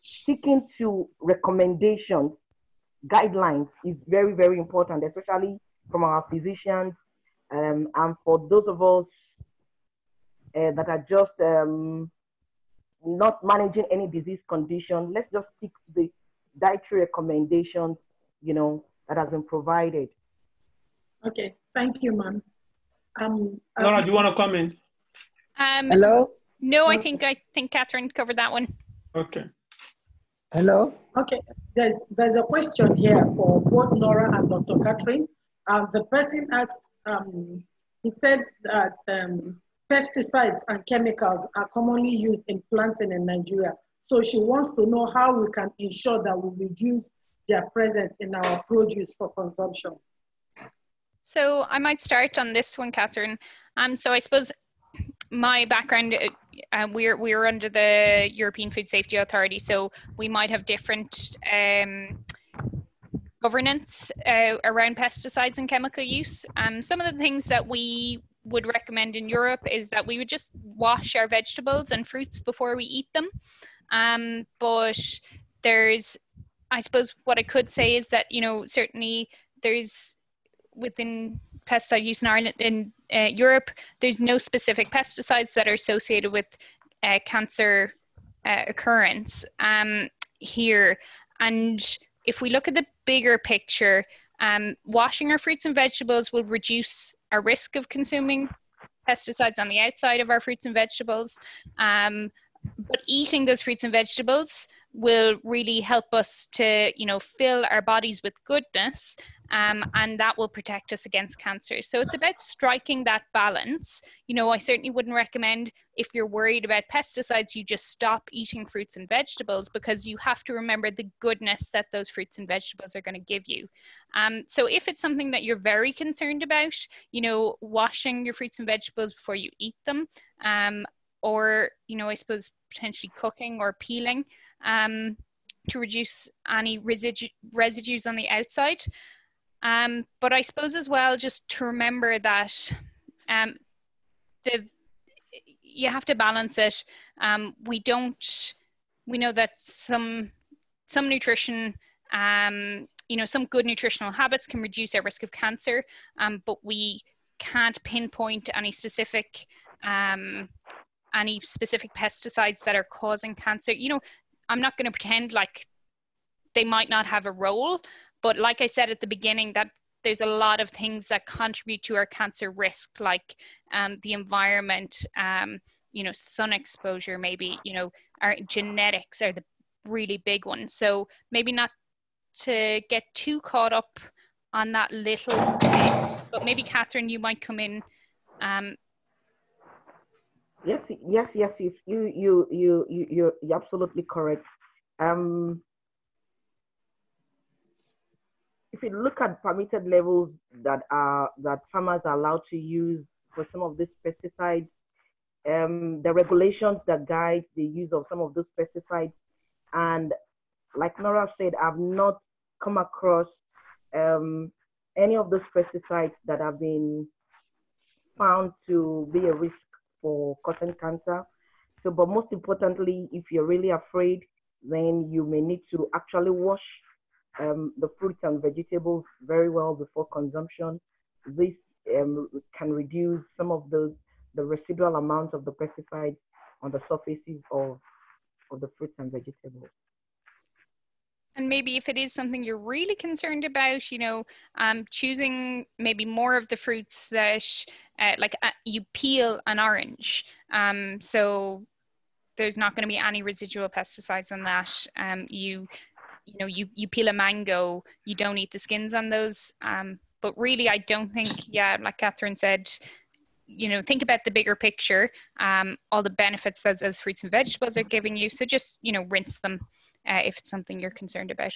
sticking to recommendations, guidelines is very, very important, especially from our physicians and for those of us that are just not managing any disease condition. Let's just stick to the dietary recommendations, you know, that has been provided. Okay, thank you, ma'am. Nora, do you want to come in? Hello? No, I think Catherine covered that one. Okay. Hello? Okay, there's a question here for both Nora and Dr. Catherine. The person asked, he said that pesticides and chemicals are commonly used in planting in Nigeria. So she wants to know how we can ensure that we reduce their presence in our produce for consumption. So I might start on this one, Catherine. So I suppose my background, we're under the European Food Safety Authority, so we might have different governance around pesticides and chemical use. Some of the things that we would recommend in Europe is that we would just wash our vegetables and fruits before we eat them. But there's, I suppose what I could say is that, you know, certainly there's within pesticide use in Ireland, in Europe, there's no specific pesticides that are associated with cancer occurrence here. And if we look at the bigger picture, washing our fruits and vegetables will reduce our risk of consuming pesticides on the outside of our fruits and vegetables. But eating those fruits and vegetables will really help us to, you know, fill our bodies with goodness, and that will protect us against cancer. So it's about striking that balance. You know, I certainly wouldn't recommend, if you're worried about pesticides, you just stop eating fruits and vegetables, because you have to remember the goodness that those fruits and vegetables are going to give you. So if it's something that you're very concerned about, you know, washing your fruits and vegetables before you eat them, or, you know, I suppose potentially cooking or peeling to reduce any residues on the outside. But I suppose as well, just to remember that you have to balance it. We know that some nutrition, you know, some good nutritional habits can reduce our risk of cancer, but we can't pinpoint any specific pesticides that are causing cancer. You know, I'm not going to pretend like they might not have a role, but like I said at the beginning, that there's a lot of things that contribute to our cancer risk, like the environment, you know, sun exposure, maybe, you know, our genetics are the really big one. So maybe not to get too caught up on that little bit, but maybe Catherine, you might come in. Yes, you're absolutely correct. If you look at permitted levels that farmers are allowed to use for some of these pesticides, the regulations that guide the use of some of those pesticides, and like Nora said, I've not come across any of those pesticides that have been found to be a risk for cotton cancer. So, but most importantly, if you're really afraid, then you may need to actually wash the fruits and vegetables very well before consumption. This can reduce some of the residual amounts of the pesticides on the surfaces of the fruits and vegetables. And maybe if it is something you're really concerned about, you know, choosing maybe more of the fruits that, like you peel an orange. So there's not going to be any residual pesticides on that. You know, you peel a mango, you don't eat the skins on those. But really, I don't think, yeah, like Catherine said, you know, think about the bigger picture, all the benefits that those fruits and vegetables are giving you. So just, you know, rinse them if it's something you're concerned about.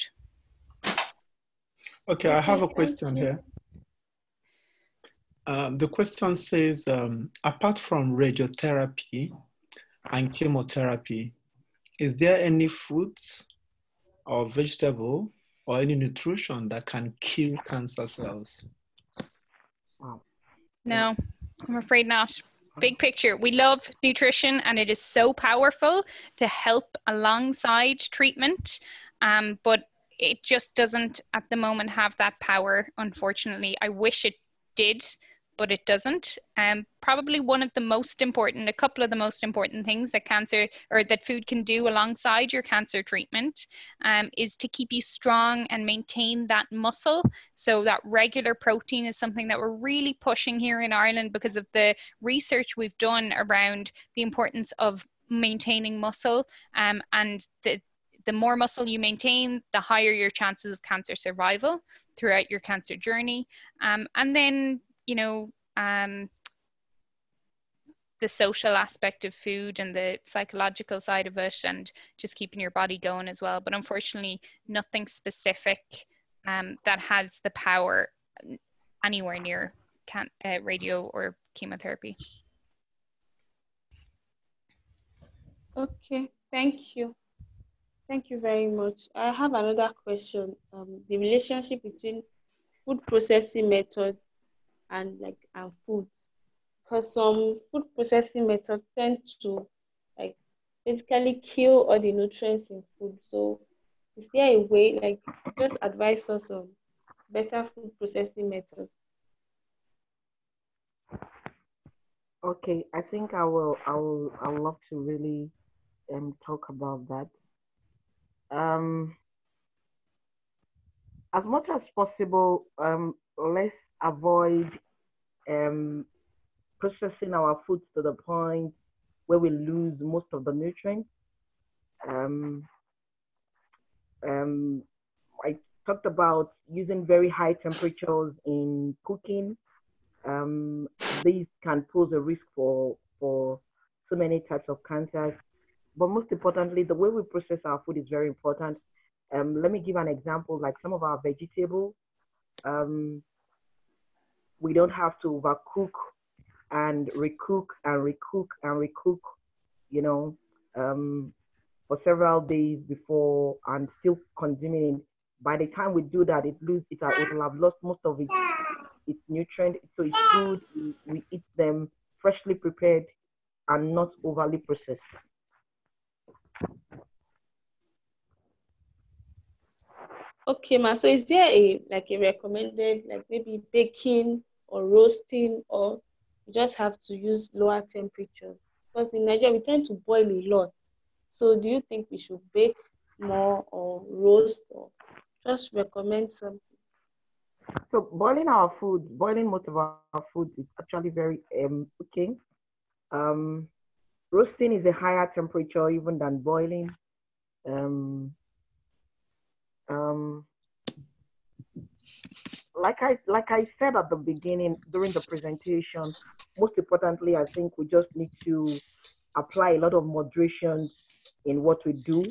Okay, I have a question here. The question says, apart from radiotherapy and chemotherapy, is there any fruit or vegetable or any nutrition that can kill cancer cells? No, I'm afraid not. Big picture, we love nutrition and it is so powerful to help alongside treatment, but it just doesn't at the moment have that power, unfortunately. I wish it did, but it doesn't. Probably one of the most important, a couple of the most important things that cancer or that food can do alongside your cancer treatment is to keep you strong and maintain that muscle. So that regular protein is something that we're really pushing here in Ireland because of the research we've done around the importance of maintaining muscle, and the more muscle you maintain, the higher your chances of cancer survival throughout your cancer journey. And then, you know, the social aspect of food and the psychological side of it and just keeping your body going as well. But unfortunately, nothing specific that has the power anywhere near radio or chemotherapy. Okay, thank you. Thank you very much. I have another question. The relationship between food processing methods and like our foods, because some food processing methods tend to like basically kill all the nutrients in food. So is there a way, like just advise us on better food processing methods? Okay, I think I will love to really talk about that. As much as possible, let's avoid processing our foods to the point where we lose most of the nutrients. I talked about using very high temperatures in cooking. These can pose a risk for so many types of cancers. But most importantly, the way we process our food is very important. Let me give an example, like some of our vegetables. We don't have to overcook and recook and recook and recook. You know, for several days before and still consuming it. By the time we do that, it will have lost most of its nutrients. So it's good we eat them freshly prepared and not overly processed. Okay, ma. So is there a recommended, maybe baking or roasting, or you just have to use lower temperatures? Because in Nigeria we tend to boil a lot. So do you think we should bake more or roast, or just recommend something? So boiling most of our food is actually very cooking. Roasting is a higher temperature even than boiling. Like I said at the beginning during the presentation, most importantly, I think we just need to apply a lot of moderation in what we do.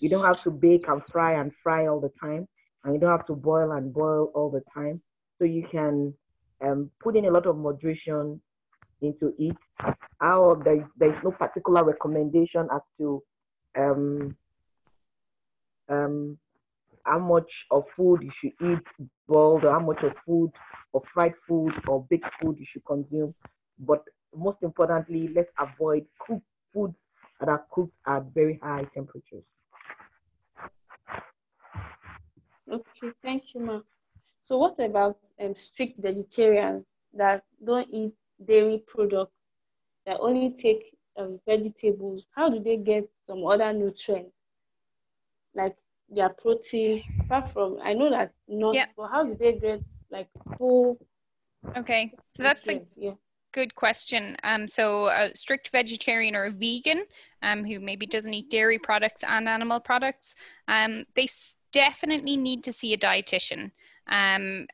You don't have to bake and fry all the time, and you don't have to boil and boil all the time. So you can put in a lot of moderation into it. There's no particular recommendation as to how much of food you should eat boiled, or how much of food or fried food or baked food you should consume. But most importantly, let's avoid cooked foods that are cooked at very high temperatures. Okay, thank you, ma'am. So what about strict vegetarians that don't eat dairy products, that only take vegetables? How do they get some other nutrients, like their protein, apart from, I know that's not, yeah, but how do they get full? Okay, so that's a good question. So a strict vegetarian or a vegan who maybe doesn't eat dairy products and animal products, they definitely need to see a dietitian.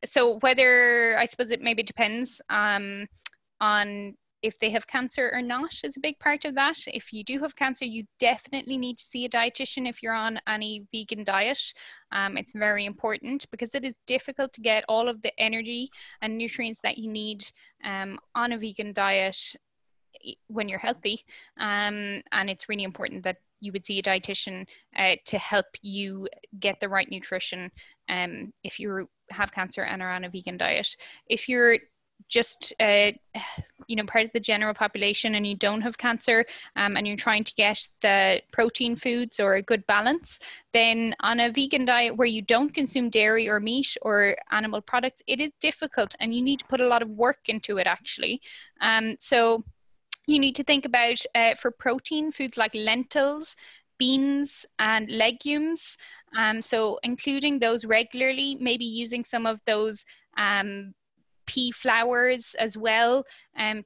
So whether, I suppose it maybe depends on if they have cancer or not is a big part of that. If you do have cancer, you definitely need to see a dietitian if you're on any vegan diet. It's very important because it is difficult to get all of the energy and nutrients that you need on a vegan diet when you're healthy. And it's really important that you would see a dietitian to help you get the right nutrition if you have cancer and are on a vegan diet. If you're just part of the general population and you don't have cancer and you're trying to get the protein foods or a good balance, then on a vegan diet where you don't consume dairy or meat or animal products, it is difficult and you need to put a lot of work into it actually. So you need to think about for protein foods like lentils, beans and legumes, so including those regularly, maybe using some of those pea flours as well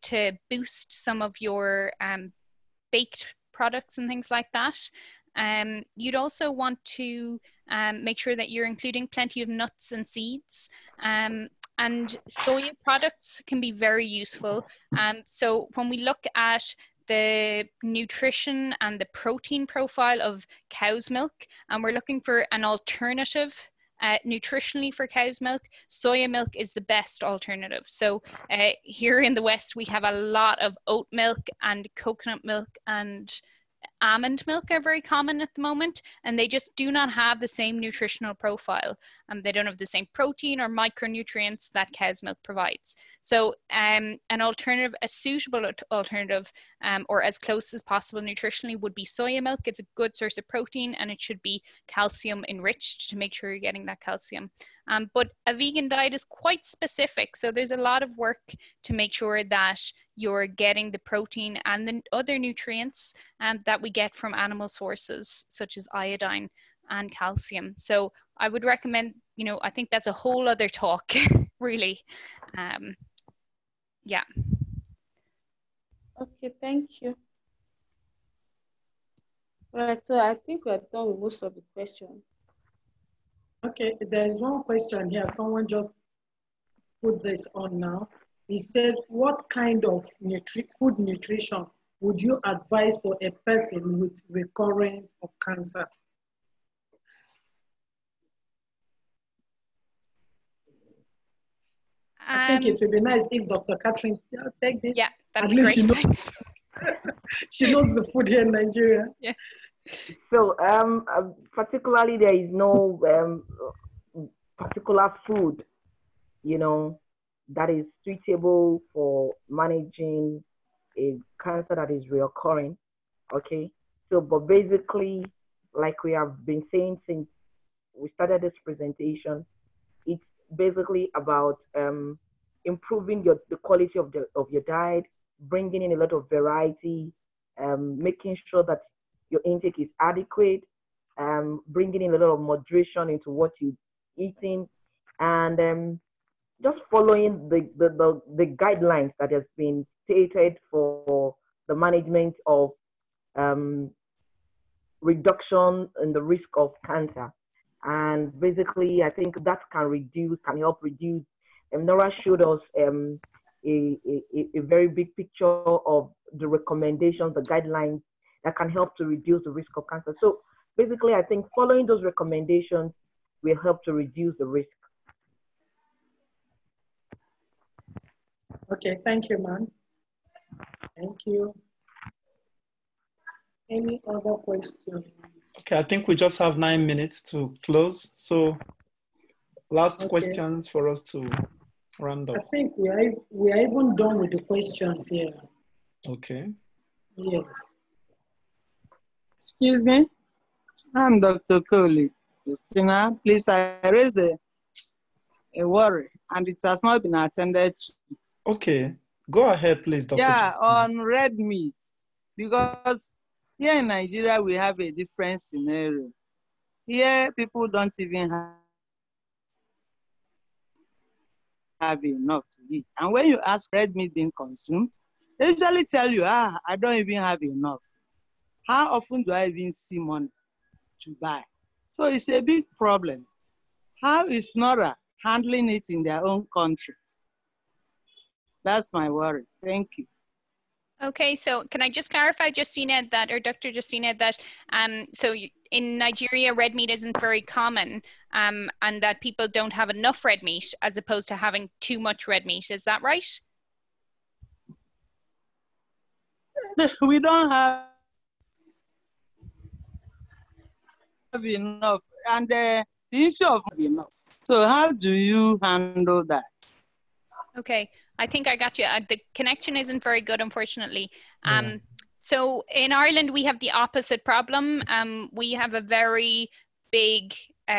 to boost some of your baked products and things like that. You'd also want to make sure that you're including plenty of nuts and seeds, and soya products can be very useful. So when we look at the nutrition and the protein profile of cow's milk, and we're looking for an alternative nutritionally for cow's milk, soya milk is the best alternative. So here in the West, we have a lot of oat milk and coconut milk and almond milk are very common at the moment, and they just do not have the same nutritional profile, and they don't have the same protein or micronutrients that cow's milk provides. So an alternative, a suitable alternative or as close as possible nutritionally would be soya milk. It's a good source of protein and it should be calcium enriched to make sure you're getting that calcium. But a vegan diet is quite specific, so there's a lot of work to make sure that you're getting the protein and the other nutrients that we get from animal sources, such as iodine and calcium. So I would recommend, I think that's a whole other talk, really. Yeah. Okay, thank you. All right, so I think we're done with most of the questions. Okay, there's one question here. Someone just put this on now. He said, what kind of food nutrition would you advise for a person with recurrence of cancer? I think it would be nice if Dr. Catherine take this. Yeah, that'd be great. She knows the food here in Nigeria. Yeah. So particularly there is no particular food, you know, that is suitable for managing a cancer that is reoccurring, okay? So, but basically, like we have been saying since we started this presentation, it's basically about improving the quality of your diet, bringing in a lot of variety, making sure that your intake is adequate, bringing in a lot of moderation into what you're eating, and just following the guidelines that has been stated for the management of reduction in the risk of cancer. And basically, I think that can help reduce. Nora showed us a very big picture of the recommendations, the guidelines that can help to reduce the risk of cancer. So basically, I think following those recommendations will help to reduce the risk. Okay, thank you, ma'am. Thank you. Any other questions? Okay, I think we just have 9 minutes to close. So last questions for us to round up. I think we are even done with the questions here. Okay. Yes. Excuse me, I'm Dr. Coley Christina. Please, I raised a worry and it has not been attended to. Okay, go ahead, please, Dr. Yeah, on red meat, because here in Nigeria, we have a different scenario. Here, people don't even have enough to eat. And when you ask red meat being consumed, they usually tell you, I don't even have enough. How often do I even see money to buy? So it's a big problem. How is NORA handling it in their own country? That's my worry. Thank you. Okay, so can I just clarify, Justina, that, or Dr. Justina, that so in Nigeria, red meat isn't very common, and that people don't have enough red meat as opposed to having too much red meat. Is that right? We don't have enough, and the issue of enough. So how do you handle that? Okay, I think I got you. The connection isn't very good, unfortunately. So in Ireland, we have the opposite problem. We have a very big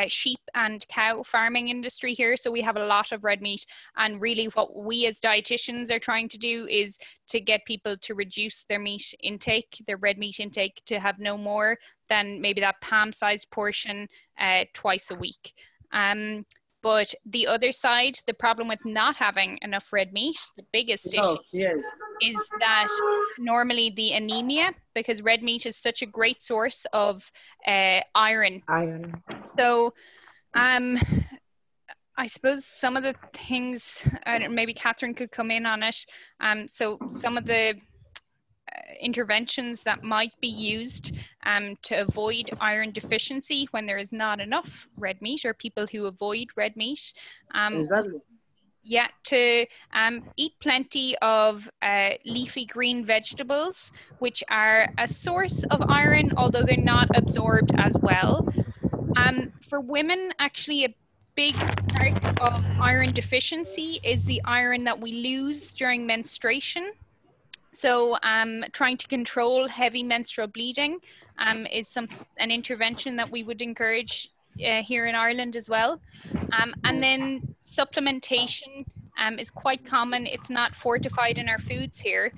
sheep and cow farming industry here. So we have a lot of red meat. And really what we as dietitians are trying to do is to get people to reduce their meat intake, their red meat intake, to have no more than maybe that palm-sized portion twice a week. But the other side, the problem with not having enough red meat, the biggest issue is that normally the anemia, because red meat is such a great source of iron. So I suppose some of the things, maybe Catherine could come in on it. So some of the interventions that might be used to avoid iron deficiency when there is not enough red meat, or people who avoid red meat. Yeah, to eat plenty of leafy green vegetables, which are a source of iron, although they're not absorbed as well. For women, actually, a big part of iron deficiency is the iron that we lose during menstruation. So trying to control heavy menstrual bleeding is an intervention that we would encourage here in Ireland as well. And then supplementation is quite common. It's not fortified in our foods here.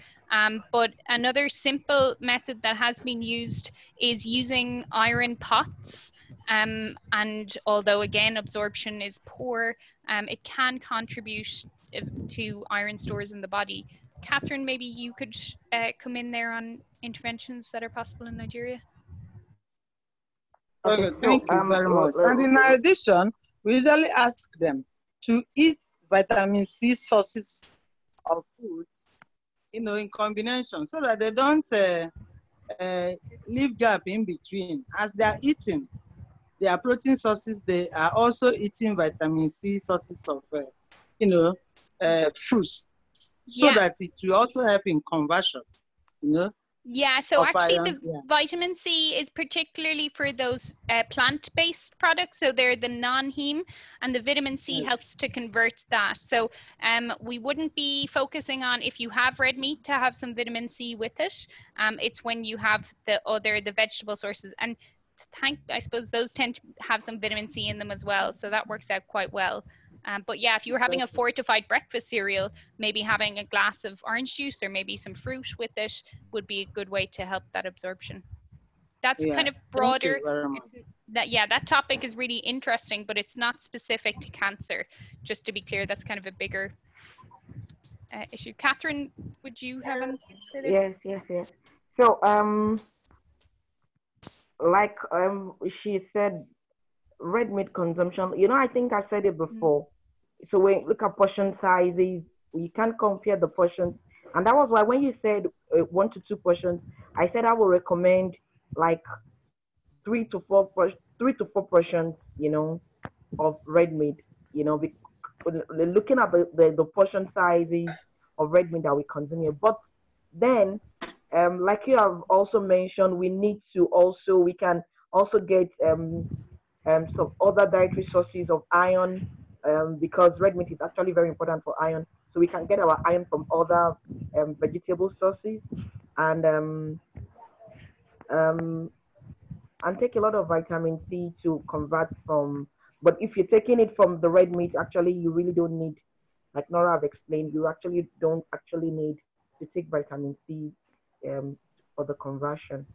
But another simple method that has been used is using iron pots. And although, again, absorption is poor, it can contribute to iron stores in the body. Catherine, maybe you could come in there on interventions that are possible in Nigeria. Okay, thank you very much. And in addition, we usually ask them to eat vitamin C sources of food, you know, in combination, so that they don't leave gap in between. As they are eating their protein sources, they are also eating vitamin C sources of, you know, fruits. So that it will also help in conversion, you know, Yeah, so actually the vitamin C is particularly for those plant-based products. So they're the non-heme, and the vitamin C helps to convert that. So we wouldn't be focusing on if you have red meat to have some vitamin C with it. It's when you have the other, the vegetable sources. And I suppose those tend to have some vitamin C in them as well. So that works out quite well. But yeah, if you were having a fortified breakfast cereal, maybe having a glass of orange juice or maybe some fruit with it would be a good way to help that absorption. That's kind of broader. That topic is really interesting, but it's not specific to cancer. Just to be clear, that's kind of a bigger issue. Catherine, would you have anything to say? Yes. So she said, red meat consumption, I think I said it before. So when you look at portion sizes, you can't compare the portions. And that was why when you said 1 to 2 portions, I said I would recommend like 3 to 4 portions, of red meat, looking at the portion sizes of red meat that we consume here. But then, like you have also mentioned, we can also get some other dietary sources of iron, because red meat is actually very important for iron. So we can get our iron from other vegetable sources, and take a lot of vitamin C to convert from. But if you're taking it from the red meat, actually you really don't need, like Nora have explained, you actually don't actually need to take vitamin C for the conversion.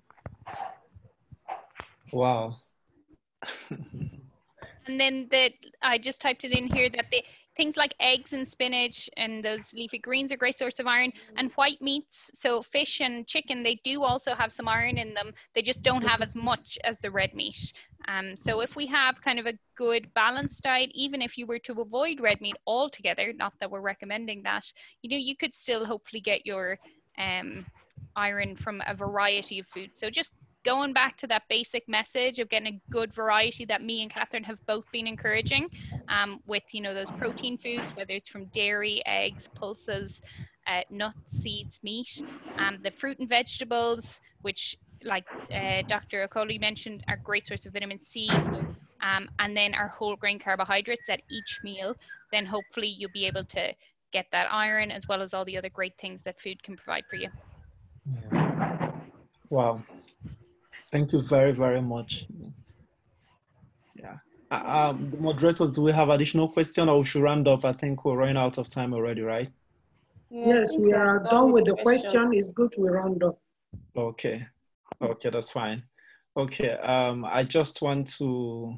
Wow. And then I just typed it in here that things like eggs and spinach and those leafy greens are a great source of iron, and white meats, so fish and chicken, they do also have some iron in them. They just don't have as much as the red meat. So if we have kind of a good balanced diet, even if you were to avoid red meat altogether, not that we're recommending that, you could still hopefully get your iron from a variety of foods. So just going back to that basic message of getting a good variety that me and Catherine have both been encouraging, with those protein foods, whether it's from dairy, eggs, pulses, nuts, seeds, meat, the fruit and vegetables, which like Dr. Okoli mentioned, are a great source of vitamin C, and then our whole grain carbohydrates at each meal. Then hopefully you'll be able to get that iron as well as all the other great things that food can provide for you. Yeah. Wow. Thank you very, very much. Yeah. The moderators, do we have additional questions, or we should round up? I think we're running out of time already, right? Yes, we are done with the question. It's good we round up. Okay. Okay, that's fine. Okay. I just want to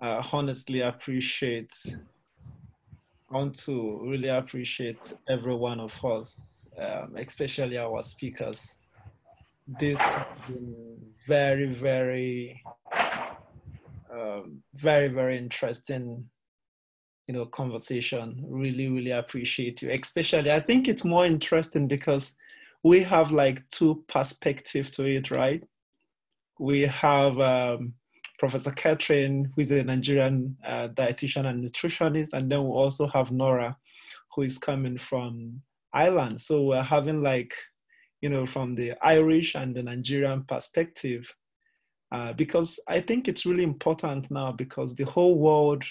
really appreciate every one of us, especially our speakers. This has been very, very, very, very interesting, conversation. Really, really appreciate you. Especially, I think it's more interesting because we have like two perspectives to it, right? We have Professor Catherine, who is a Nigerian dietitian and nutritionist, and then we also have Nora, who is coming from Ireland. So we're having like, from the Irish and the Nigerian perspective, because I think it's really important now, because the whole world,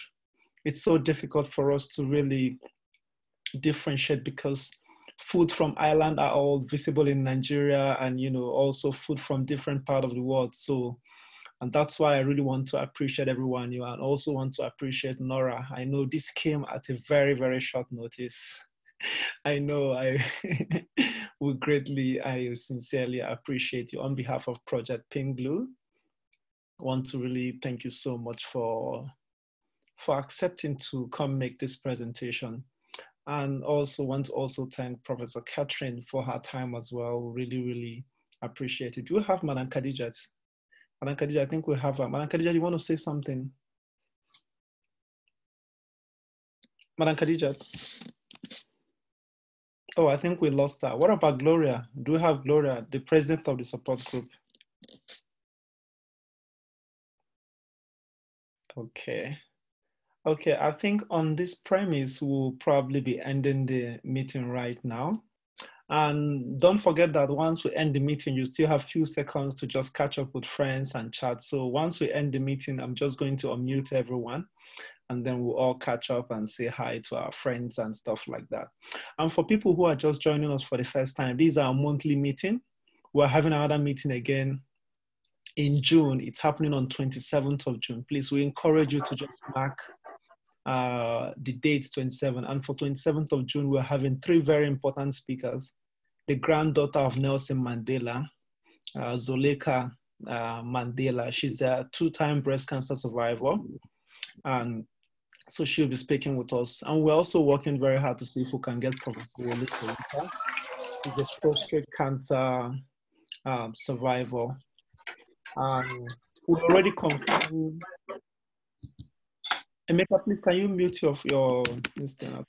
it's so difficult for us to really differentiate, because food from Ireland are all visible in Nigeria, and also food from different parts of the world. So, and that's why I really want to appreciate everyone, and also want to appreciate Nora. I know this came at a very, very short notice. I know I sincerely appreciate you. On behalf of Project Pink Blue, I want to really thank you so much for accepting to come make this presentation. And also want to thank Professor Catherine for her time as well. Really, really appreciate it. Do you have Madam Khadijat? Madam Khadijat, I think we have her. Madam Khadijat, you want to say something? Madam Khadijat? Oh, I think we lost her. What about Gloria? Do we have Gloria, the president of the support group? Okay. Okay, I think on this premise, we'll probably be ending the meeting right now. And don't forget that once we end the meeting, you still have a few seconds to just catch up with friends and chat. So once we end the meeting, I'm just going to unmute everyone, and then we'll all catch up and say hi to our friends and stuff like that. And for people who are just joining us for the first time, these are our monthly meeting. We're having another meeting again in June. It's happening on 27th of June. Please, we encourage you to just mark the date 27. And for 27th of June, we're having three very important speakers. The granddaughter of Nelson Mandela, Zoleka Mandela. She's a two-time breast cancer survivor. And so she'll be speaking with us. And we're also working very hard to see if we can get Professor Oladoyinbo. She's a prostate cancer survivor. We've already confirmed. Emeka, please, can you mute your Instagram?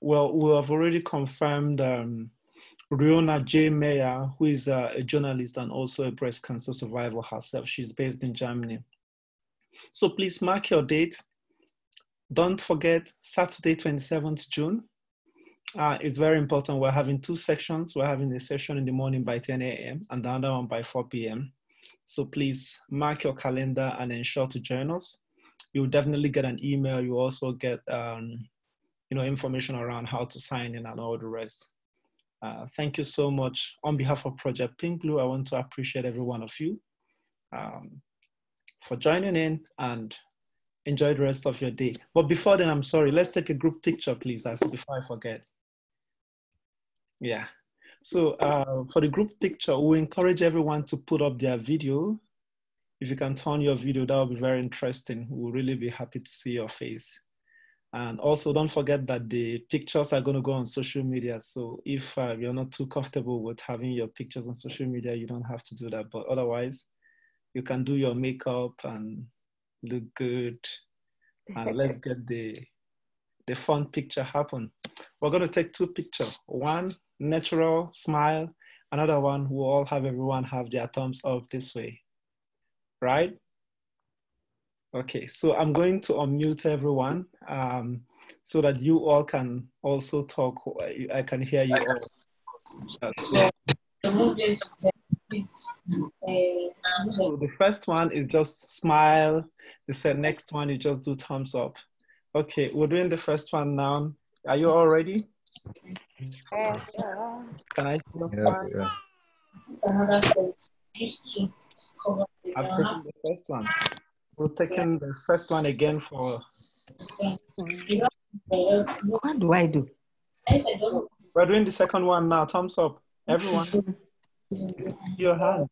Well, we have already confirmed Riona J. Mayer, who is a journalist and also a breast cancer survivor herself. She's based in Germany. So please mark your date. Don't forget Saturday, 27th June. It's very important. We're having two sections. We're having a session in the morning by 10 a.m. and the other one by 4 p.m. So please mark your calendar and ensure to join us. You'll definitely get an email. You also get information around how to sign in and all the rest. Thank you so much. On behalf of Project Pink Blue, I want to appreciate every one of you for joining in, and enjoy the rest of your day. But before then, I'm sorry, let's take a group picture, please, before I forget. Yeah. So for the group picture, we encourage everyone to put up their video. If you can turn your video, that will be very interesting. We'll really be happy to see your face. And also don't forget that the pictures are going to go on social media. So if you're not too comfortable with having your pictures on social media, you don't have to do that. But otherwise, you can do your makeup and look good. And let's get the fun picture happen. We're going to take two pictures. One, natural smile. Another one, we'll all have everyone have their thumbs up this way, right? Okay, so I'm going to unmute everyone so that you all can also talk. I can hear you all. So the first one is just smile. The next one is just do thumbs up. Okay, we're doing the first one now. Are you all ready? Can I see the first one? I'm taking the first one. We're taking the first one again for... What do I do? We're doing the second one now. Thumbs up, everyone. Your hand.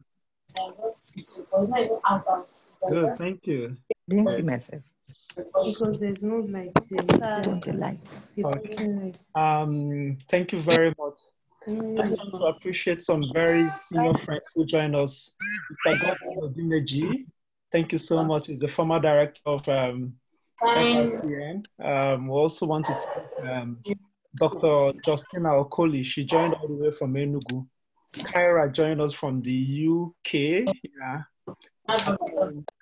Good, thank you. Didn't see myself. Because there's no light. Okay. Thank you very much. I want to appreciate some very senior friends who joined us. Thank you so much. He's the former director of FRCN. We also want to thank Dr. Justina Okoli. She joined all the way from Enugu. Kyra joined us from the UK. Yeah.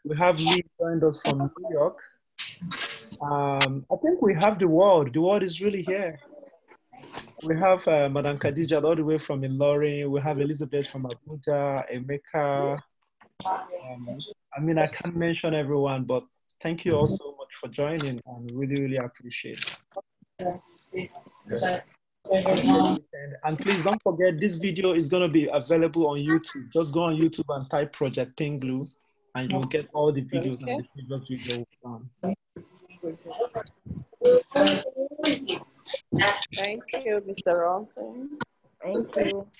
We have Lee joined us from New York. I think we have the world. The world is really here. We have Madam Khadija all the way from Ilorin. We have Elizabeth from Abuja, Emeka. I mean, I can't mention everyone, but thank you all so much for joining, and really, really appreciate it. Yeah. And please don't forget, this video is going to be available on YouTube. Just go on YouTube and type Project Pink Blue, and you'll get all the videos and the previous video Thank you, Mr. Ronson. Thank you.